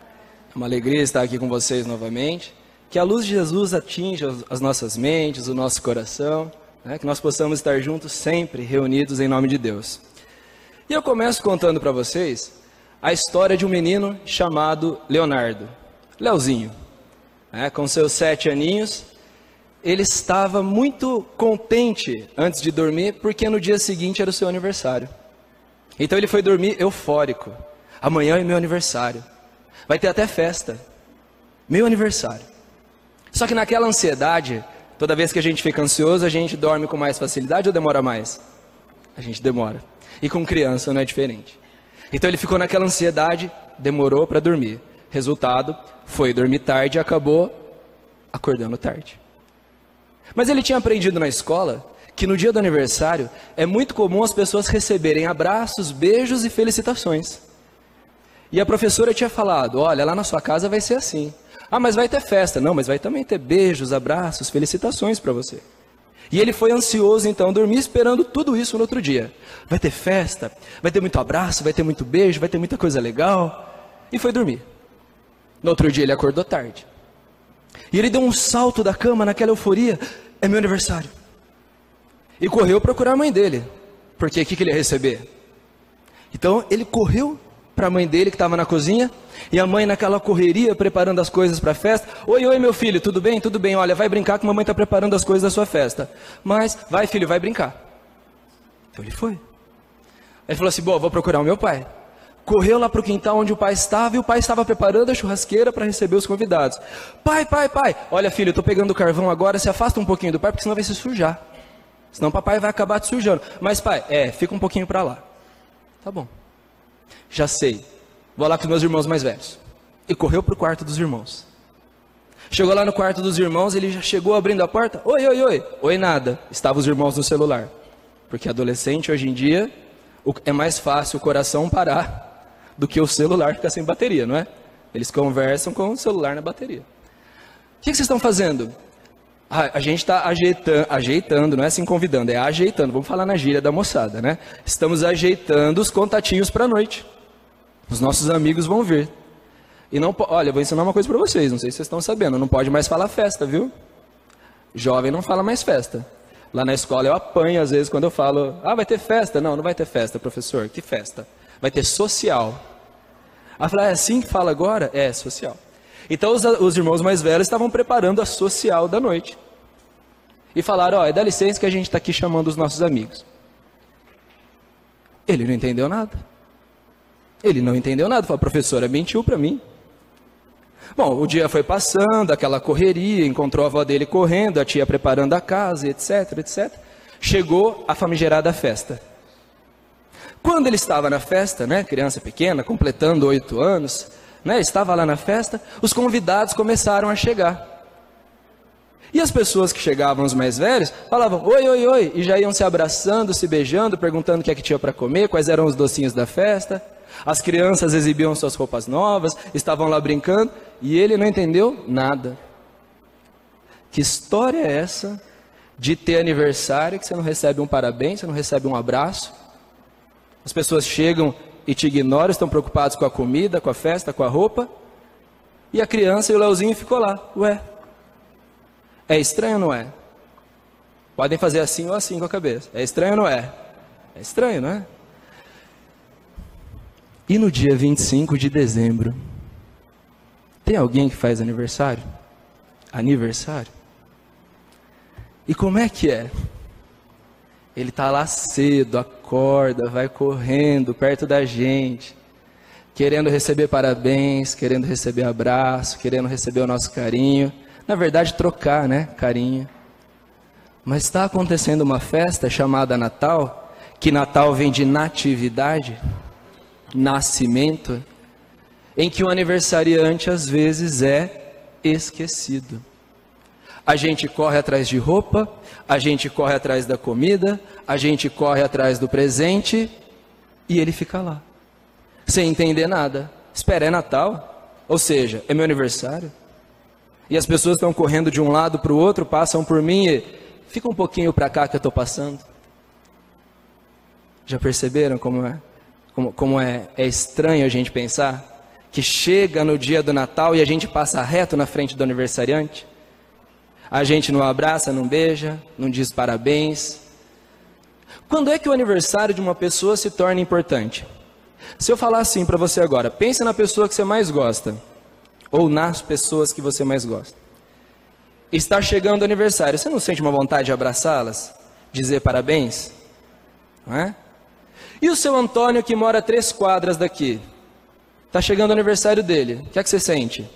É uma alegria estar aqui com vocês novamente. Que a luz de Jesus atinja as nossas mentes, o nosso coração, né? Que nós possamos estar juntos sempre, reunidos em nome de Deus. E eu começo contando para vocês a história de um menino chamado Leonardo, Leozinho. É, com seus sete aninhos, ele estava muito contente antes de dormir, porque no dia seguinte era o seu aniversário. Então ele foi dormir eufórico. Amanhã é meu aniversário. Vai ter até festa. Meu aniversário. Só que naquela ansiedade, toda vez que a gente fica ansioso, a gente dorme com mais facilidade ou demora mais? A gente demora. E com criança não é diferente. Então ele ficou naquela ansiedade, demorou para dormir. Resultado, foi dormir tarde e acabou acordando tarde. Mas ele tinha aprendido na escola que no dia do aniversário é muito comum as pessoas receberem abraços, beijos e felicitações. E a professora tinha falado, olha, lá na sua casa vai ser assim. Ah, mas vai ter festa. Não, mas vai também ter beijos, abraços, felicitações para você. E ele foi ansioso, então, dormir esperando tudo isso no outro dia. Vai ter festa, vai ter muito abraço, vai ter muito beijo, vai ter muita coisa legal. E foi dormir. No outro dia ele acordou tarde. E ele deu um salto da cama naquela euforia. É meu aniversário. E correu procurar a mãe dele. Porque o que, que ele ia receber? Então ele correu para a mãe dele que estava na cozinha. E a mãe naquela correria, preparando as coisas para a festa. Oi, oi meu filho, tudo bem? Tudo bem, olha, vai brincar que a mamãe está preparando as coisas da sua festa. Mas, vai filho, vai brincar. Então ele foi. Aí ele falou assim, bom, vou procurar o meu pai. Correu lá para o quintal onde o pai estava. E o pai estava preparando a churrasqueira para receber os convidados. Pai, pai, pai, olha filho, estou pegando o carvão agora. Se afasta um pouquinho do pai, porque senão vai se sujar. Senão o papai vai acabar te sujando. Mas pai, é, fica um pouquinho para lá. Tá bom. Já sei. Vou lá com os meus irmãos mais velhos. E correu para o quarto dos irmãos. Chegou lá no quarto dos irmãos, ele já chegou abrindo a porta. Oi, oi, oi. Oi, nada. Estavam os irmãos no celular. Porque adolescente hoje em dia é mais fácil o coração parar do que o celular ficar sem bateria, não é? Eles conversam com o celular na bateria. O que vocês estão fazendo? Ah, a gente está ajeitando, ajeitando, não é assim convidando, é ajeitando. Vamos falar na gíria da moçada, né? Estamos ajeitando os contatinhos para a noite. Os nossos amigos vão vir. E não, olha, eu vou ensinar uma coisa para vocês, não sei se vocês estão sabendo, não pode mais falar festa, viu? Jovem não fala mais festa. Lá na escola eu apanho às vezes quando eu falo, ah, vai ter festa? Não, não vai ter festa, professor, que festa? Vai ter social. Ela fala, ah, é assim que fala agora? É, social. Então os, os irmãos mais velhos estavam preparando a social da noite. E falaram, ó, oh, dá licença que a gente está aqui chamando os nossos amigos. Ele não entendeu nada. Ele não entendeu nada, falou, professora, mentiu para mim. Bom, o dia foi passando, aquela correria, encontrou a avó dele correndo, a tia preparando a casa, etc, et cetera. Chegou a famigerada festa. Quando ele estava na festa, né, criança pequena, completando oito anos, né, estava lá na festa, os convidados começaram a chegar. E as pessoas que chegavam, os mais velhos, falavam, oi, oi, oi, e já iam se abraçando, se beijando, perguntando o que é que tinha para comer, quais eram os docinhos da festa. As crianças exibiam suas roupas novas, estavam lá brincando, e ele não entendeu nada. Que história é essa de ter aniversário, que você não recebe um parabéns, você não recebe um abraço? As pessoas chegam e te ignoram, estão preocupados com a comida, com a festa, com a roupa, e a criança e o Leozinho ficou lá, ué. É estranho ou não é? Podem fazer assim ou assim com a cabeça. É estranho ou não é? É estranho, não é? E no dia vinte e cinco de dezembro, tem alguém que faz aniversário? Aniversário? E como é que é? Ele tá lá cedo, acorda, vai correndo perto da gente, querendo receber parabéns, querendo receber abraço, querendo receber o nosso carinho. Na verdade, trocar, né? Carinho. Mas está acontecendo uma festa chamada Natal, que Natal vem de natividade, nascimento, em que o aniversariante às vezes é esquecido. A gente corre atrás de roupa, a gente corre atrás da comida, a gente corre atrás do presente e ele fica lá, sem entender nada. Espera, é Natal? Ou seja, é meu aniversário? E as pessoas estão correndo de um lado para o outro, passam por mim e fica um pouquinho para cá que eu estou passando. Já perceberam como é? Como, como é, é estranho a gente pensar que chega no dia do Natal e a gente passa reto na frente do aniversariante. A gente não abraça, não beija, não diz parabéns. Quando é que o aniversário de uma pessoa se torna importante? Se eu falar assim para você agora, pense na pessoa que você mais gosta, ou nas pessoas que você mais gosta. Está chegando o aniversário, você não sente uma vontade de abraçá-las? Dizer parabéns? Não é? E o seu Antônio, que mora a três quadras daqui? Está chegando o aniversário dele. O que é que você sente?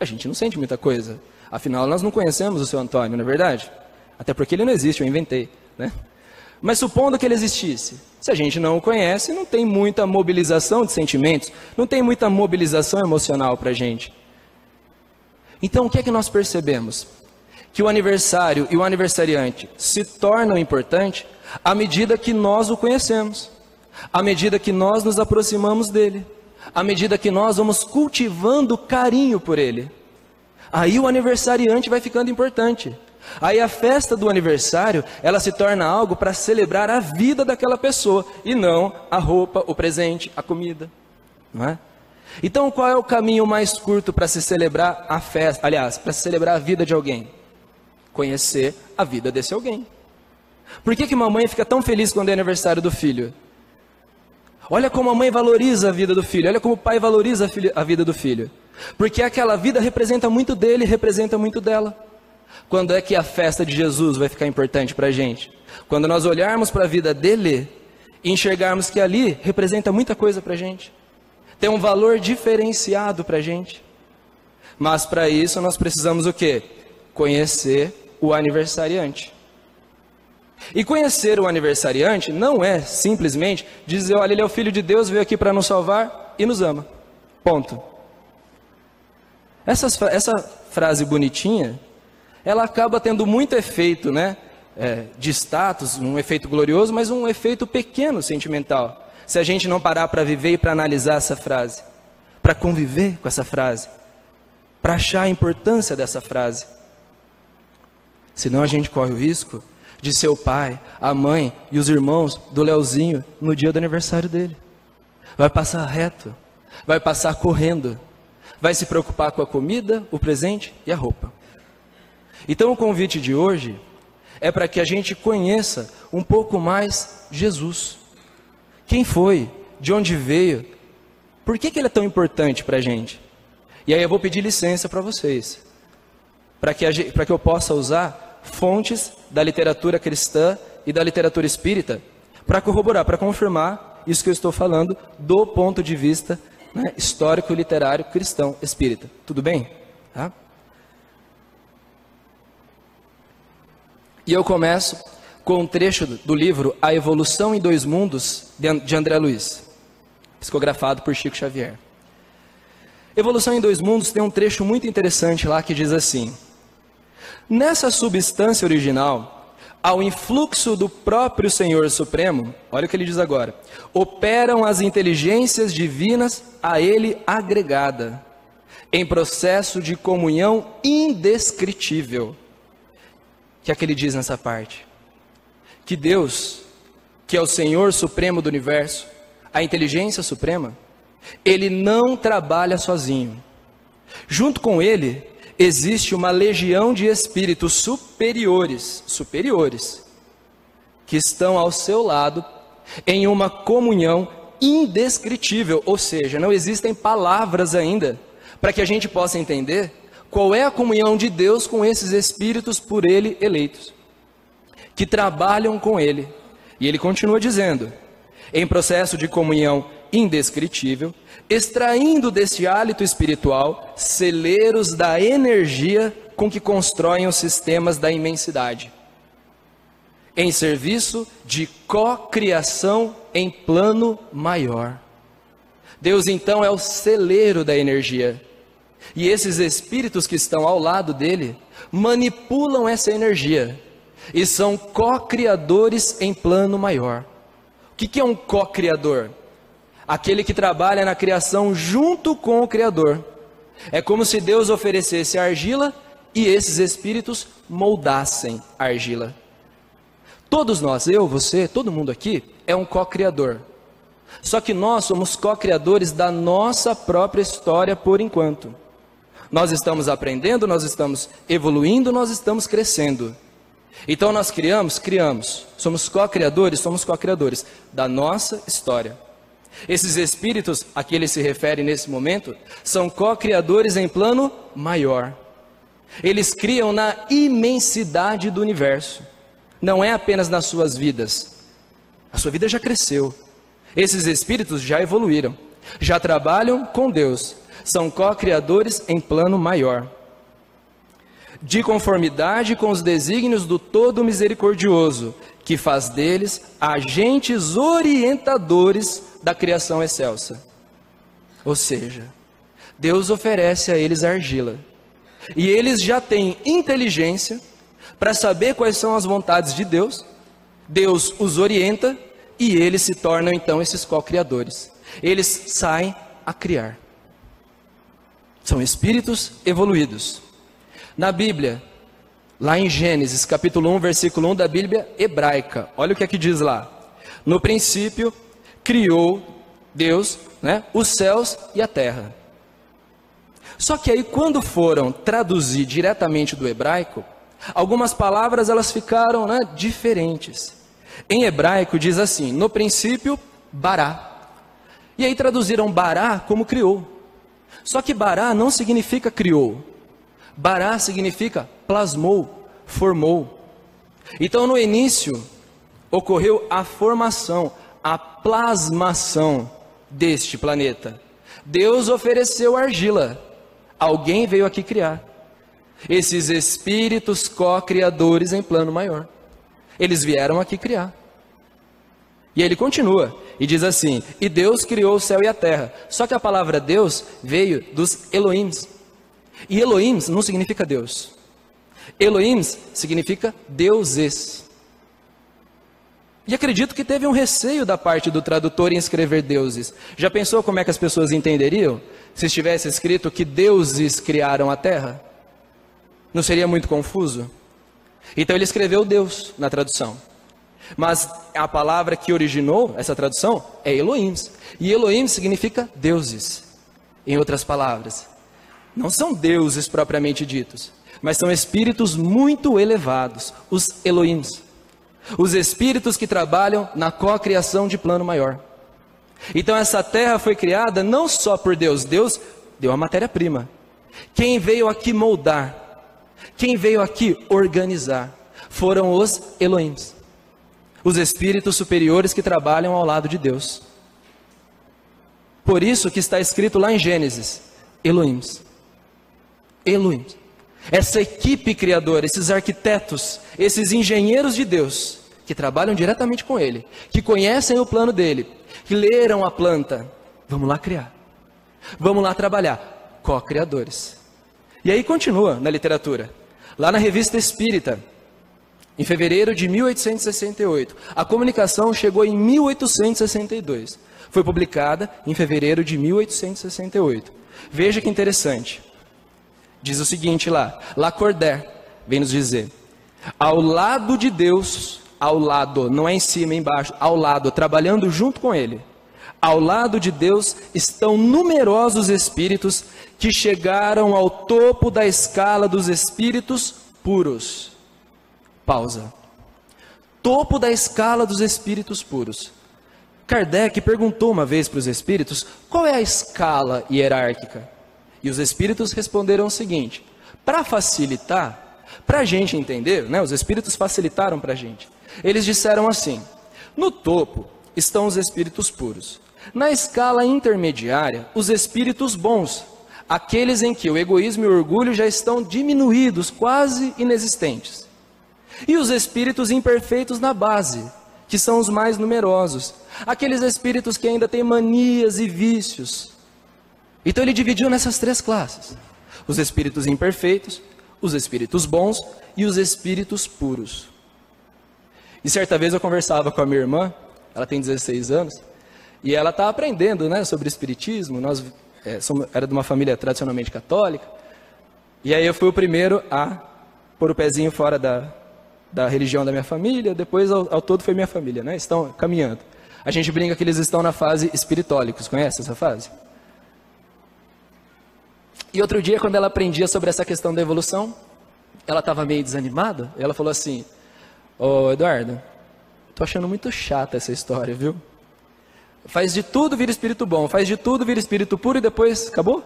A gente não sente muita coisa. Afinal, nós não conhecemos o seu Antônio, não é verdade? Até porque ele não existe, eu inventei, né? Mas supondo que ele existisse, se a gente não o conhece, não tem muita mobilização de sentimentos, não tem muita mobilização emocional para a gente. Então, o que é que nós percebemos? Que o aniversário e o aniversariante se tornam importantes à medida que nós o conhecemos, à medida que nós nos aproximamos dele, à medida que nós vamos cultivando carinho por ele. Aí o aniversariante vai ficando importante. Aí a festa do aniversário, ela se torna algo para celebrar a vida daquela pessoa, e não a roupa, o presente, a comida, não é? Então qual é o caminho mais curto para se celebrar a festa, aliás, para se celebrar a vida de alguém? Conhecer a vida desse alguém. Por que que mamãe fica tão feliz quando é aniversário do filho? Olha como a mãe valoriza a vida do filho, olha como o pai valoriza a, filho, a vida do filho. Porque aquela vida representa muito dele, representa muito dela. Quando é que a festa de Jesus vai ficar importante para a gente? Quando nós olharmos para a vida dele e enxergarmos que ali representa muita coisa para a gente. Tem um valor diferenciado para a gente. Mas para isso nós precisamos o quê? Conhecer o aniversariante. E conhecer o aniversariante não é simplesmente dizer, olha, ele é o Filho de Deus, veio aqui para nos salvar e nos ama. Ponto. Essa, essa frase bonitinha, ela acaba tendo muito efeito, né? é, de status, um efeito glorioso, mas um efeito pequeno sentimental, se a gente não parar para viver e para analisar essa frase, para conviver com essa frase, para achar a importância dessa frase. Senão a gente corre o risco de ser o pai, a mãe e os irmãos do Leozinho no dia do aniversário dele. Vai passar reto, vai passar correndo, vai se preocupar com a comida, o presente e a roupa. Então o convite de hoje é para que a gente conheça um pouco mais Jesus. Quem foi? De onde veio? Por que que ele é tão importante para a gente? E aí eu vou pedir licença para vocês, para que, a gente, para que eu possa usar fontes da literatura cristã e da literatura espírita, para corroborar, para confirmar isso que eu estou falando do ponto de vista, né, histórico, literário, cristão, espírita. Tudo bem? Tá? E eu começo com um trecho do livro A Evolução em Dois Mundos, de André Luiz, psicografado por Chico Xavier. Evolução em Dois Mundos tem um trecho muito interessante lá que diz assim: nessa substância original, ao influxo do próprio Senhor Supremo, olha o que ele diz agora, operam as inteligências divinas a ele agregada, em processo de comunhão indescritível. O que é que ele diz nessa parte? Que Deus, que é o Senhor Supremo do Universo, a inteligência suprema, ele não trabalha sozinho. Junto com ele, existe uma legião de espíritos superiores, superiores, que estão ao seu lado, em uma comunhão indescritível, ou seja, não existem palavras ainda, para que a gente possa entender qual é a comunhão de Deus com esses espíritos por ele eleitos, que trabalham com ele. E ele continua dizendo, em processo de comunhão indescritível, extraindo desse hálito espiritual celeiros da energia com que constroem os sistemas da imensidade, em serviço de cocriação em plano maior. Deus então é o celeiro da energia, e esses espíritos que estão ao lado dele manipulam essa energia e são co-criadores em plano maior. O que que é um co-criador? Aquele que trabalha na criação junto com o Criador. É como se Deus oferecesse argila e esses espíritos moldassem a argila. Todos nós, eu, você, todo mundo aqui, é um co-criador. Só que nós somos co-criadores da nossa própria história por enquanto. Nós estamos aprendendo, nós estamos evoluindo, nós estamos crescendo. Então nós criamos, criamos. Somos co-criadores, somos co-criadores da nossa história. Esses espíritos a que ele se refere nesse momento são co-criadores em plano maior. Eles criam na imensidade do universo. Não é apenas nas suas vidas. A sua vida já cresceu. Esses espíritos já evoluíram. Já trabalham com Deus. São co-criadores em plano maior, de conformidade com os desígnios do Todo Misericordioso, que faz deles agentes orientadores da criação excelsa. Ou seja, Deus oferece a eles argila, e eles já têm inteligência para saber quais são as vontades de Deus. Deus os orienta e eles se tornam então esses co-criadores. Eles saem a criar. São espíritos evoluídos. Na Bíblia, lá em Gênesis, capítulo um, versículo um da Bíblia hebraica, olha o que é que diz lá. No princípio, criou Deus, né, os céus e a terra. Só que aí, quando foram traduzir diretamente do hebraico, algumas palavras elas ficaram, né, diferentes. Em hebraico diz assim, no princípio, bará. E aí traduziram bará como criou. Só que bará não significa criou. Bará significa plasmou, formou. Então no início ocorreu a formação, a plasmação deste planeta. Deus ofereceu argila, alguém veio aqui criar. Esses espíritos co-criadores em plano maior, eles vieram aqui criar. E ele continua e diz assim, e Deus criou o céu e a terra. Só que a palavra Deus veio dos Elohims, e Elohims não significa Deus. Elohims significa deuses. E acredito que teve um receio da parte do tradutor em escrever deuses. Já pensou como é que as pessoas entenderiam se estivesse escrito que deuses criaram a terra? Não seria muito confuso? Então ele escreveu Deus na tradução. Mas a palavra que originou essa tradução é Elohims. E Elohims significa deuses. Em outras palavras, não são deuses propriamente ditos, mas são espíritos muito elevados, os Elohims. Os espíritos que trabalham na cocriação de plano maior. Então essa terra foi criada não só por Deus. Deus deu a matéria-prima. Quem veio aqui moldar, quem veio aqui organizar, foram os Elohims. Os espíritos superiores que trabalham ao lado de Deus. Por isso que está escrito lá em Gênesis, Elohims. Elohims. Essa equipe criadora, esses arquitetos, esses engenheiros de Deus, que trabalham diretamente com Ele, que conhecem o plano dEle, que leram a planta. Vamos lá criar. Vamos lá trabalhar. Co-criadores. E aí continua na literatura. Lá na Revista Espírita, em fevereiro de mil oitocentos e sessenta e oito, a comunicação chegou em mil oitocentos e sessenta e dois. Foi publicada em fevereiro de mil oitocentos e sessenta e oito. Veja que interessante. Diz o seguinte lá, Lacordaire vem nos dizer, ao lado de Deus, ao lado, não é em cima, é embaixo, ao lado, trabalhando junto com Ele, ao lado de Deus estão numerosos espíritos que chegaram ao topo da escala dos espíritos puros. Pausa. Topo da escala dos espíritos puros. Kardec perguntou uma vez para os espíritos, qual é a escala hierárquica? E os espíritos responderam o seguinte, para facilitar, para a gente entender, né, os espíritos facilitaram para a gente. Eles disseram assim, no topo estão os espíritos puros. Na escala intermediária, os espíritos bons, aqueles em que o egoísmo e o orgulho já estão diminuídos, quase inexistentes. E os espíritos imperfeitos na base, que são os mais numerosos, aqueles espíritos que ainda têm manias e vícios. Então ele dividiu nessas três classes, os espíritos imperfeitos, os espíritos bons e os espíritos puros. E certa vez eu conversava com a minha irmã, ela tem dezesseis anos, e ela está aprendendo, né, sobre espiritismo, nós é, somos, era de uma família tradicionalmente católica, e aí eu fui o primeiro a pôr o pezinho fora da, da religião da minha família, depois ao, ao todo foi minha família, né, estão caminhando. A gente brinca que eles estão na fase espiritólicos, conhece essa fase? E outro dia, quando ela aprendia sobre essa questão da evolução, ela estava meio desanimada, e ela falou assim, ô Eduardo, tô achando muito chata essa história, viu? Faz de tudo vir espírito bom, faz de tudo vir espírito puro e depois, acabou?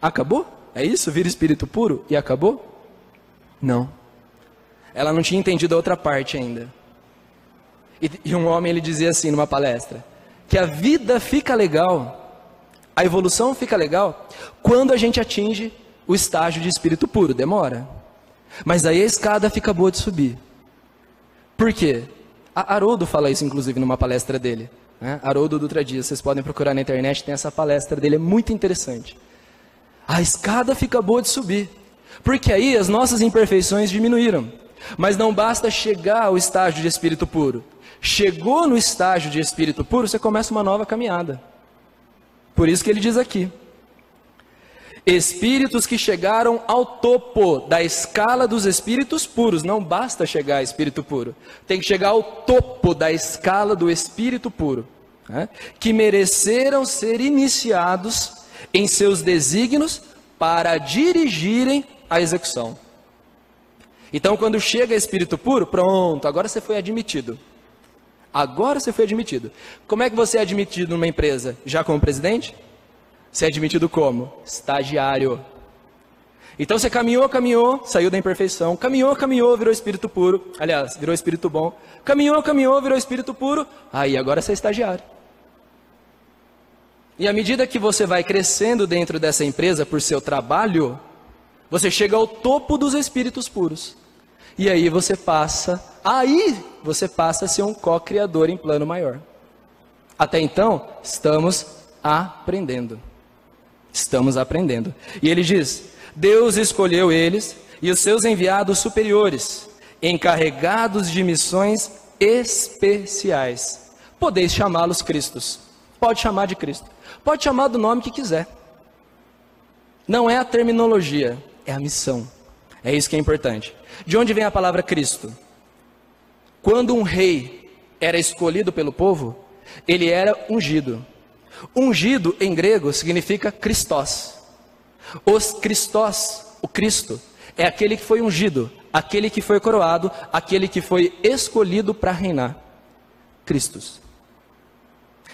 Acabou? É isso? Vira espírito puro e acabou? Não. Ela não tinha entendido a outra parte ainda. E, e um homem, ele dizia assim, numa palestra, que a vida fica legal... A evolução fica legal quando a gente atinge o estágio de espírito puro, demora. Mas aí a escada fica boa de subir. Por quê? A Haroldo fala isso, inclusive, numa palestra dele. Né? Haroldo Dutra Dias, vocês podem procurar na internet, tem essa palestra dele, é muito interessante. A escada fica boa de subir, porque aí as nossas imperfeições diminuíram. Mas não basta chegar ao estágio de espírito puro. Chegou no estágio de espírito puro, você começa uma nova caminhada. Por isso que ele diz aqui, espíritos que chegaram ao topo da escala dos espíritos puros, não basta chegar a espírito puro, tem que chegar ao topo da escala do espírito puro, né? Que mereceram ser iniciados em seus desígnios para dirigirem a execução. Então quando chega a espírito puro, pronto, agora você foi admitido. Agora você foi admitido. Como é que você é admitido numa empresa? Já como presidente? Você é admitido como? Estagiário. Então você caminhou, caminhou, saiu da imperfeição. Caminhou, caminhou, virou espírito puro. Aliás, virou espírito bom. Caminhou, caminhou, virou espírito puro. Aí, agora você é estagiário. E à medida que você vai crescendo dentro dessa empresa por seu trabalho, você chega ao topo dos espíritos puros. E aí você passa, aí você passa a ser um co-criador em plano maior. Até então, estamos aprendendo. Estamos aprendendo. E ele diz, Deus escolheu eles e os seus enviados superiores, encarregados de missões especiais. Podeis chamá-los Cristos. Pode chamar de Cristo. Pode chamar do nome que quiser. Não é a terminologia, é a missão. É isso que é importante. De onde vem a palavra Cristo? Quando um rei era escolhido pelo povo, ele era ungido. Ungido, em grego, significa Christos. Os Christos, o Cristo, é aquele que foi ungido, aquele que foi coroado, aquele que foi escolhido para reinar. Cristos.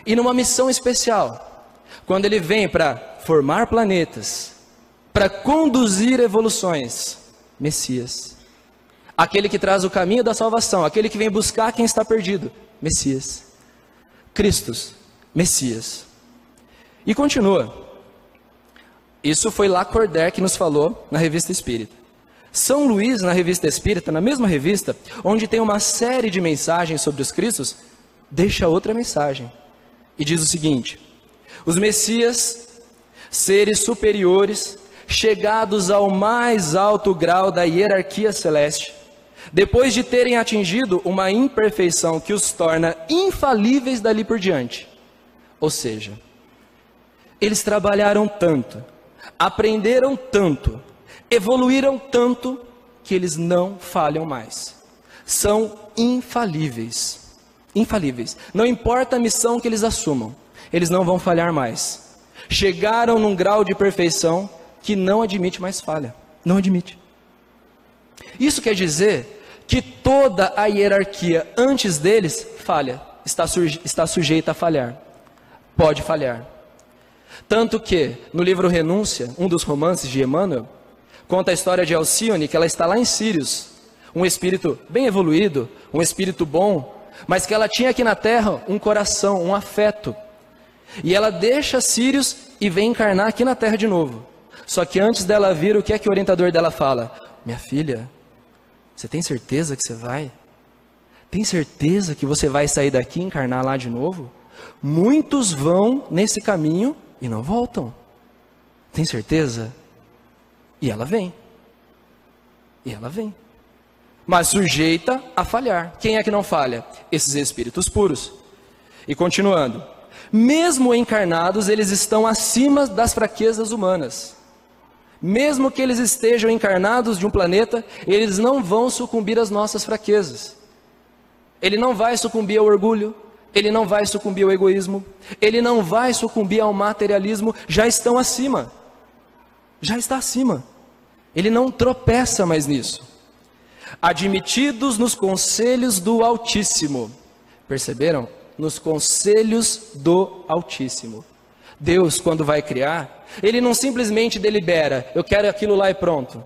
E numa missão especial, quando ele vem para formar planetas, para conduzir evoluções, Messias. Aquele que traz o caminho da salvação, aquele que vem buscar quem está perdido, Messias. Cristos, Messias. E continua. Isso foi Lacordaire que nos falou na Revista Espírita. São Luís, na Revista Espírita, na mesma revista, onde tem uma série de mensagens sobre os Cristos, deixa outra mensagem. E diz o seguinte: os Messias, seres superiores, chegados ao mais alto grau da hierarquia celeste, depois de terem atingido uma imperfeição que os torna infalíveis dali por diante. Ou seja, eles trabalharam tanto, aprenderam tanto, evoluíram tanto, que eles não falham mais. São infalíveis. Infalíveis. Não importa a missão que eles assumam, eles não vão falhar mais. Chegaram num grau de perfeição que não admite mais falha. Não admite. Isso quer dizer que toda a hierarquia antes deles falha. Está, suje- está sujeita a falhar. Pode falhar. Tanto que, no livro Renúncia, um dos romances de Emmanuel, conta a história de Alcione, que ela está lá em Sírius, um espírito bem evoluído, um espírito bom, mas que ela tinha aqui na Terra um coração, um afeto. E ela deixa Sírius e vem encarnar aqui na Terra de novo. Só que antes dela vir, o que é que o orientador dela fala? Minha filha, você tem certeza que você vai? Tem certeza que você vai sair daqui e encarnar lá de novo? Muitos vão nesse caminho e não voltam. Tem certeza? E ela vem. E ela vem. Mas sujeita a falhar. Quem é que não falha? Esses espíritos puros. E continuando. Mesmo encarnados, eles estão acima das fraquezas humanas. Mesmo que eles estejam encarnados de um planeta, eles não vão sucumbir às nossas fraquezas. Ele não vai sucumbir ao orgulho. Ele não vai sucumbir ao egoísmo. Ele não vai sucumbir ao materialismo. Já estão acima. Já está acima. Ele não tropeça mais nisso. Admitidos nos conselhos do Altíssimo. Perceberam? Nos conselhos do Altíssimo. Deus, quando vai criar, Ele não simplesmente delibera: eu quero aquilo lá e pronto.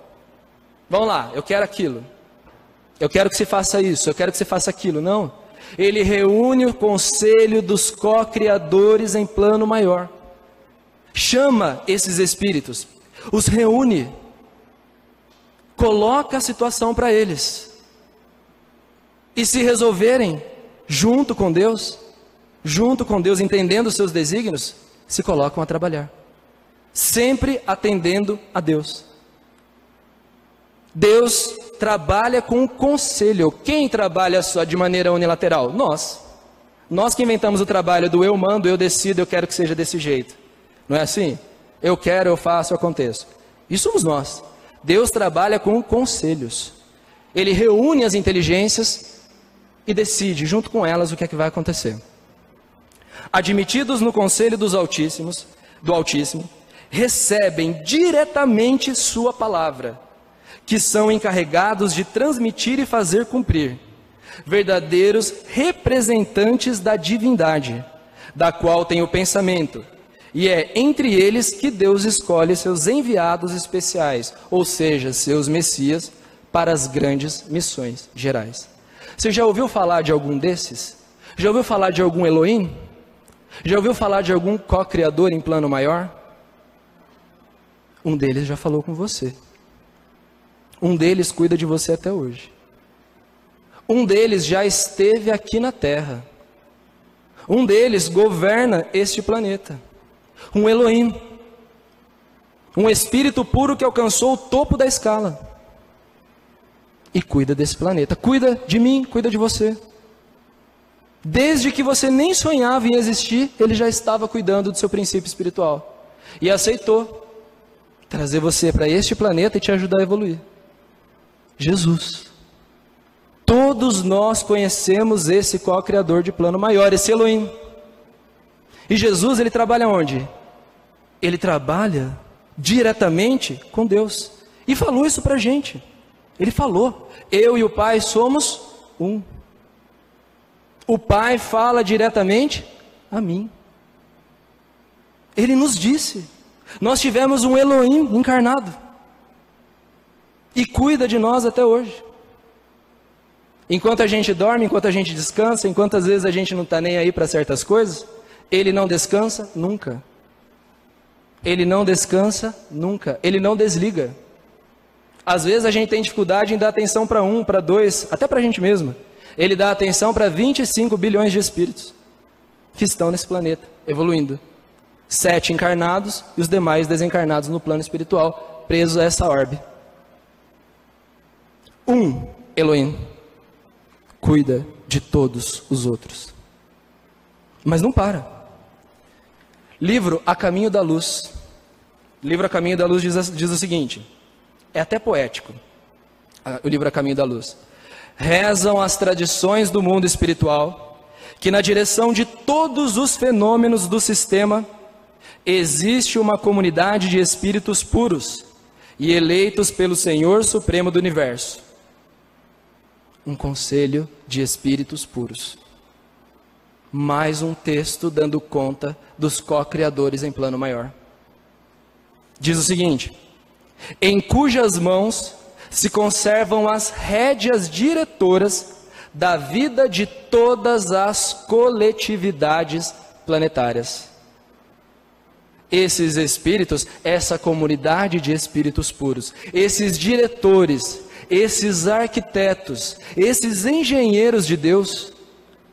Vamos lá, eu quero aquilo. Eu quero que se faça isso, eu quero que se faça aquilo. Não. Ele reúne o conselho dos co-criadores em plano maior. Chama esses espíritos, os reúne, coloca a situação para eles. E se resolverem, junto com Deus, junto com Deus, entendendo os seus desígnios, se colocam a trabalhar. Sempre atendendo a Deus. Deus trabalha com o conselho. Quem trabalha só de maneira unilateral? Nós. Nós que inventamos o trabalho do eu mando, eu decido, eu quero que seja desse jeito. Não é assim? Eu quero, eu faço, eu aconteço. Isso somos nós. Deus trabalha com conselhos. Ele reúne as inteligências e decide, junto com elas, o que é que vai acontecer. Admitidos no conselho dos Altíssimos, do Altíssimo, recebem diretamente sua palavra, que são encarregados de transmitir e fazer cumprir, verdadeiros representantes da divindade, da qual tem o pensamento, e é entre eles que Deus escolhe seus enviados especiais, ou seja, seus messias, para as grandes missões gerais. Você já ouviu falar de algum desses? Já ouviu falar de algum Elohim? Já ouviu falar de algum co-criador em plano maior? Um deles já falou com você. Um deles cuida de você até hoje. Um deles já esteve aqui na Terra. Um deles governa este planeta. Um Elohim. Um espírito puro que alcançou o topo da escala. e cuida desse planeta. Cuida de mim, cuida de você. Desde que você nem sonhava em existir, ele já estava cuidando do seu princípio espiritual. E aceitou trazer você para este planeta e te ajudar a evoluir. Jesus. Todos nós conhecemos esse co-criador de plano maior, esse Elohim. E Jesus, ele trabalha onde? Ele trabalha diretamente com Deus. E falou isso para a gente. Ele falou, eu e o Pai somos um. O Pai fala diretamente a mim. Ele nos disse, nós tivemos um Elohim encarnado. E cuida de nós até hoje. Enquanto a gente dorme, enquanto a gente descansa, enquanto às vezes a gente não está nem aí para certas coisas, ele não descansa nunca. Ele não descansa nunca. Ele não desliga. Às vezes a gente tem dificuldade em dar atenção para um, para dois, até para a gente mesmo. Ele dá atenção para vinte e cinco bilhões de espíritos que estão nesse planeta, evoluindo. Sete encarnados e os demais desencarnados no plano espiritual, presos a essa orbe. Um Elohim cuida de todos os outros. Mas não para. Livro A Caminho da Luz. Livro A Caminho da Luz diz, diz o seguinte, é até poético, o livro A Caminho da Luz. Rezam as tradições do mundo espiritual, que na direção de todos os fenômenos do sistema, existe uma comunidade de espíritos puros e eleitos pelo Senhor Supremo do Universo. Um conselho de espíritos puros. Mais um texto dando conta dos co-criadores em plano maior. Diz o seguinte, em cujas mãos se conservam as rédeas diretoras da vida de todas as coletividades planetárias. Esses espíritos, essa comunidade de espíritos puros, esses diretores, esses arquitetos, esses engenheiros de Deus,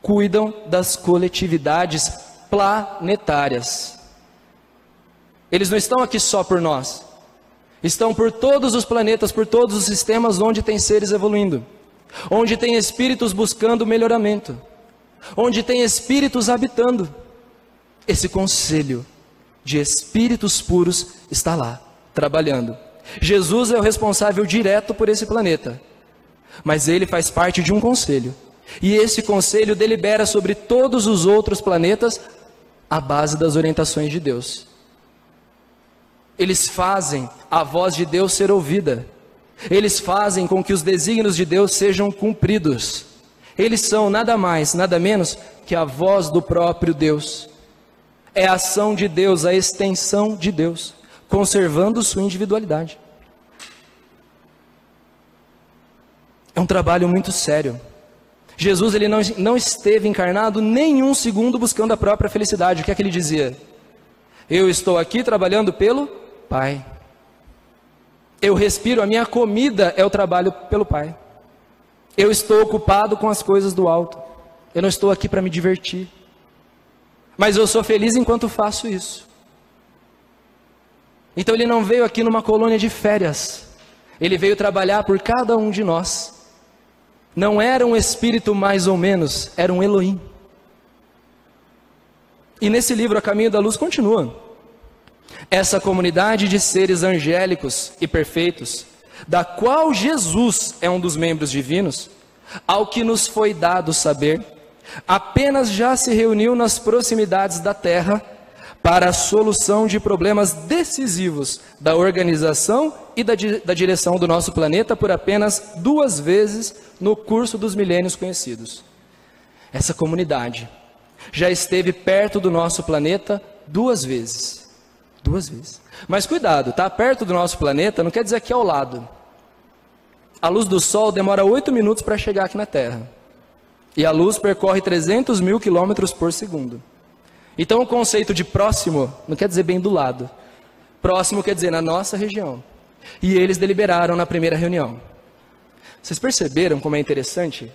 cuidam das coletividades planetárias. Eles não estão aqui só por nós. Estão por todos os planetas, por todos os sistemas onde tem seres evoluindo, onde tem espíritos buscando melhoramento, onde tem espíritos habitando. Esse conselho de espíritos puros está lá, trabalhando. Jesus é o responsável direto por esse planeta, mas ele faz parte de um conselho. E esse conselho delibera sobre todos os outros planetas à base das orientações de Deus. Eles fazem a voz de Deus ser ouvida. Eles fazem com que os desígnios de Deus sejam cumpridos. Eles são nada mais, nada menos que a voz do próprio Deus. É a ação de Deus, a extensão de Deus, conservando sua individualidade. É um trabalho muito sério. Jesus ele não, não esteve encarnado nem um segundo buscando a própria felicidade. O que é que ele dizia? Eu estou aqui trabalhando pelo Pai. Eu respiro, a minha comida é o trabalho pelo Pai. Eu estou ocupado com as coisas do alto. Eu não estou aqui para me divertir. Mas eu sou feliz enquanto faço isso. Então ele não veio aqui numa colônia de férias. Ele veio trabalhar por cada um de nós. Não era um espírito mais ou menos, era um Elohim. E nesse livro, A Caminho da Luz, continua. Essa comunidade de seres angélicos e perfeitos, da qual Jesus é um dos membros divinos, ao que nos foi dado saber, apenas já se reuniu nas proximidades da Terra para a solução de problemas decisivos da organização e da, di da direção do nosso planeta por apenas duas vezes no curso dos milênios conhecidos. Essa comunidade já esteve perto do nosso planeta duas vezes. Duas vezes. Mas cuidado, tá? Perto do nosso planeta não quer dizer que é ao lado. A luz do Sol demora oito minutos para chegar aqui na Terra. E a luz percorre trezentos mil quilômetros por segundo. Então o conceito de próximo não quer dizer bem do lado. Próximo quer dizer na nossa região. E eles deliberaram na primeira reunião. Vocês perceberam como é interessante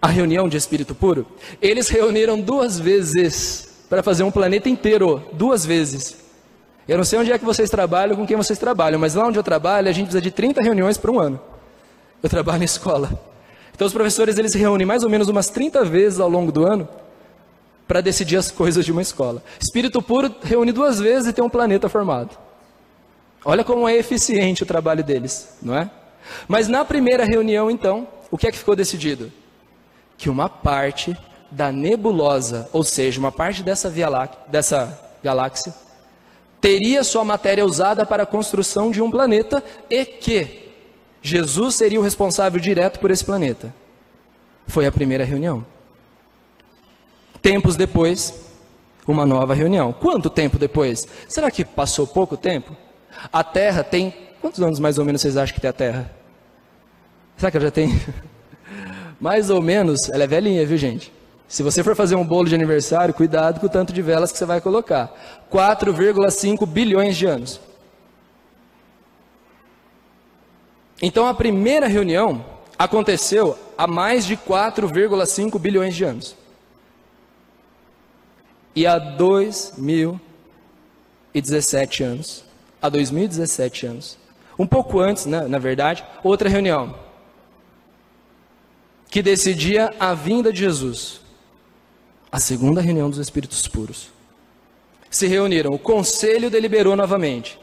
a reunião de espírito puro? Eles reuniram duas vezes para fazer um planeta inteiro, duas vezes. Eu não sei onde é que vocês trabalham, com quem vocês trabalham, mas lá onde eu trabalho a gente precisa de trinta reuniões por um ano. eu trabalho em escola. Então os professores, eles se reúnem mais ou menos umas trinta vezes ao longo do ano para decidir as coisas de uma escola. Espírito puro reúne duas vezes e tem um planeta formado. Olha como é eficiente o trabalho deles, não é? Mas na primeira reunião, então, o que é que ficou decidido? Que uma parte da nebulosa, ou seja, uma parte dessa, via láctea, dessa galáxia, teria sua matéria usada para a construção de um planeta e que Jesus seria o responsável direto por esse planeta. Foi a primeira reunião. Tempos depois, uma nova reunião. Quanto tempo depois? Será que passou pouco tempo? A Terra tem... Quantos anos mais ou menos vocês acham que tem a Terra? Será que ela já tem? Mais ou menos, ela é velhinha, viu gente? Se você for fazer um bolo de aniversário, cuidado com o tanto de velas que você vai colocar. quatro vírgula cinco bilhões de anos. Então a primeira reunião aconteceu há mais de quatro vírgula cinco bilhões de anos. E há dois mil e dezessete anos, há dois mil e dezessete anos, um pouco antes, né, na verdade, outra reunião, que decidia a vinda de Jesus, a segunda reunião dos Espíritos Puros. Se reuniram, o Conselho deliberou novamente,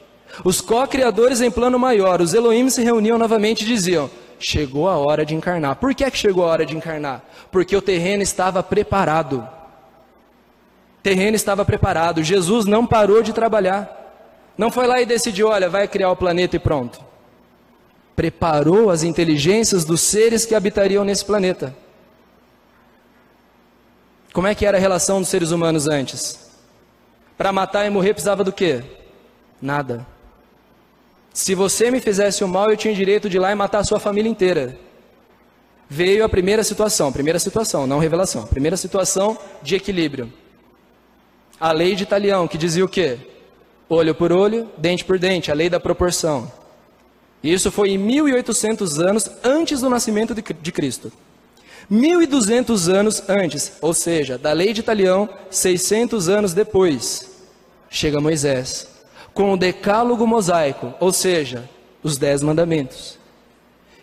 os co-criadores em plano maior, os Elohims se reuniam novamente e diziam, chegou a hora de encarnar. Por que é que chegou a hora de encarnar? Porque o terreno estava preparado. Terreno estava preparado, Jesus não parou de trabalhar. Não foi lá e decidiu, olha, vai criar o planeta e pronto. Preparou as inteligências dos seres que habitariam nesse planeta. Como é que era a relação dos seres humanos antes? Para matar e morrer precisava do quê? Nada. Se você me fizesse o mal, eu tinha o direito de ir lá e matar a sua família inteira. Veio a primeira situação, primeira situação, não revelação, primeira situação de equilíbrio. A lei de Talião, que dizia o quê? Olho por olho, dente por dente, a lei da proporção. E isso foi em mil e oitocentos anos antes do nascimento de Cristo. mil e duzentos anos antes, ou seja, da lei de Talião, seiscentos anos depois, chega Moisés, com o decálogo mosaico, ou seja, os dez mandamentos.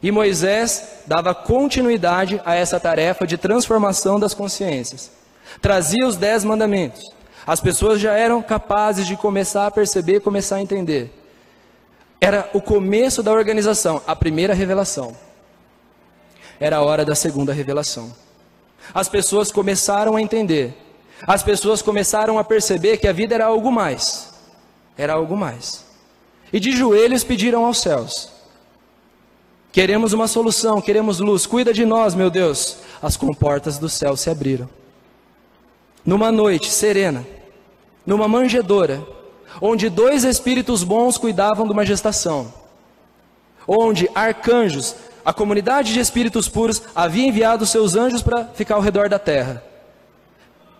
E Moisés dava continuidade a essa tarefa de transformação das consciências. Trazia os dez mandamentos. As pessoas já eram capazes de começar a perceber, começar a entender. Era o começo da organização, a primeira revelação. Era a hora da segunda revelação. As pessoas começaram a entender. As pessoas começaram a perceber que a vida era algo mais. Era algo mais. E de joelhos pediram aos céus. Queremos uma solução, queremos luz, cuida de nós, meu Deus. As comportas do céu se abriram. Numa noite serena, numa manjedoura, onde dois espíritos bons cuidavam de uma gestação, onde arcanjos, a comunidade de espíritos puros havia enviado seus anjos para ficar ao redor da terra.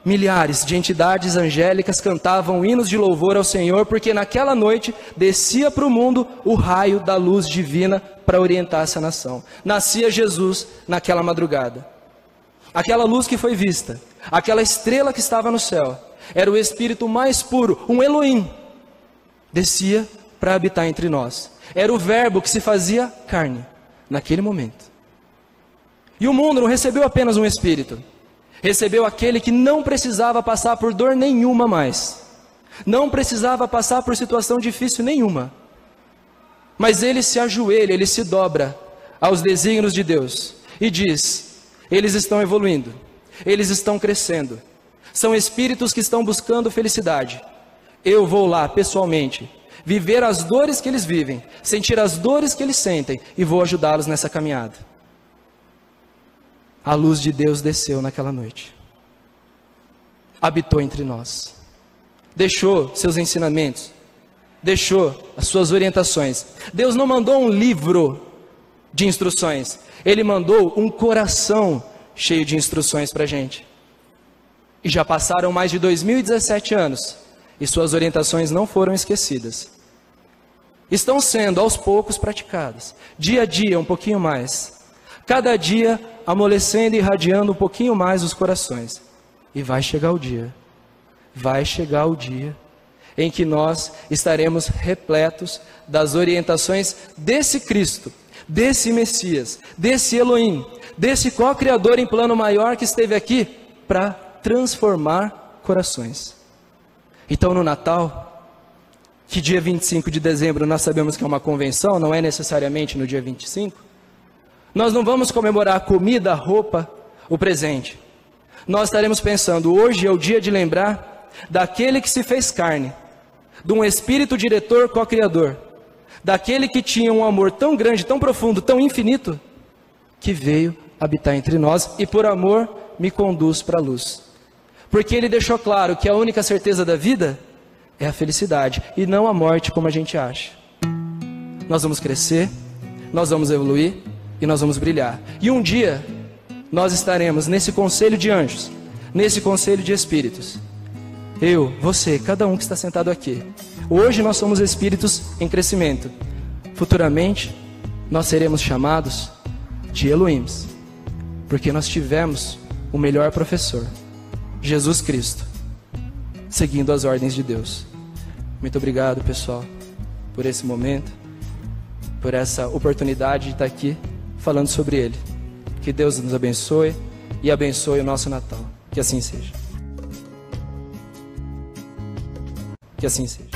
Milhares de entidades angélicas cantavam hinos de louvor ao Senhor, porque naquela noite descia para o mundo o raio da luz divina para orientar essa nação. Nascia Jesus naquela madrugada. Aquela luz que foi vista, aquela estrela que estava no céu, era o espírito mais puro, um Elohim, descia para habitar entre nós. Era o verbo que se fazia carne, naquele momento. E o mundo não recebeu apenas um espírito, recebeu aquele que não precisava passar por dor nenhuma mais, não precisava passar por situação difícil nenhuma, mas ele se ajoelha, ele se dobra aos desígnios de Deus e diz... Eles estão evoluindo, eles estão crescendo, são espíritos que estão buscando felicidade. Eu vou lá pessoalmente, viver as dores que eles vivem, sentir as dores que eles sentem e vou ajudá-los nessa caminhada. A luz de Deus desceu naquela noite, habitou entre nós, deixou seus ensinamentos, deixou as suas orientações. Deus não mandou um livro de instruções, ele mandou um coração cheio de instruções para a gente. E já passaram mais de dois mil e dezessete anos, e suas orientações não foram esquecidas. Estão sendo aos poucos praticadas, dia a dia um pouquinho mais, cada dia amolecendo e irradiando um pouquinho mais os corações. E vai chegar o dia, vai chegar o dia em que nós estaremos repletos das orientações desse Cristo, desse Messias, desse Elohim, desse co-criador em plano maior que esteve aqui para transformar corações. Então no Natal, que dia vinte e cinco de dezembro nós sabemos que é uma convenção, não é necessariamente no dia vinte e cinco, nós não vamos comemorar a comida, a roupa, o presente. Nós estaremos pensando, hoje é o dia de lembrar daquele que se fez carne, de um espírito diretor co-criador, daquele que tinha um amor tão grande, tão profundo, tão infinito, que veio habitar entre nós e por amor me conduz para a luz. Porque ele deixou claro que a única certeza da vida é a felicidade e não a morte como a gente acha. Nós vamos crescer, nós vamos evoluir e nós vamos brilhar. E um dia nós estaremos nesse conselho de anjos, nesse conselho de espíritos. Eu, você, cada um que está sentado aqui. Hoje nós somos espíritos em crescimento. Futuramente nós seremos chamados de Elohims, porque nós tivemos o melhor professor, Jesus Cristo, seguindo as ordens de Deus. Muito obrigado, pessoal, por esse momento, por essa oportunidade de estar aqui falando sobre ele. Que Deus nos abençoe e abençoe o nosso Natal. Que assim seja. Que assim seja.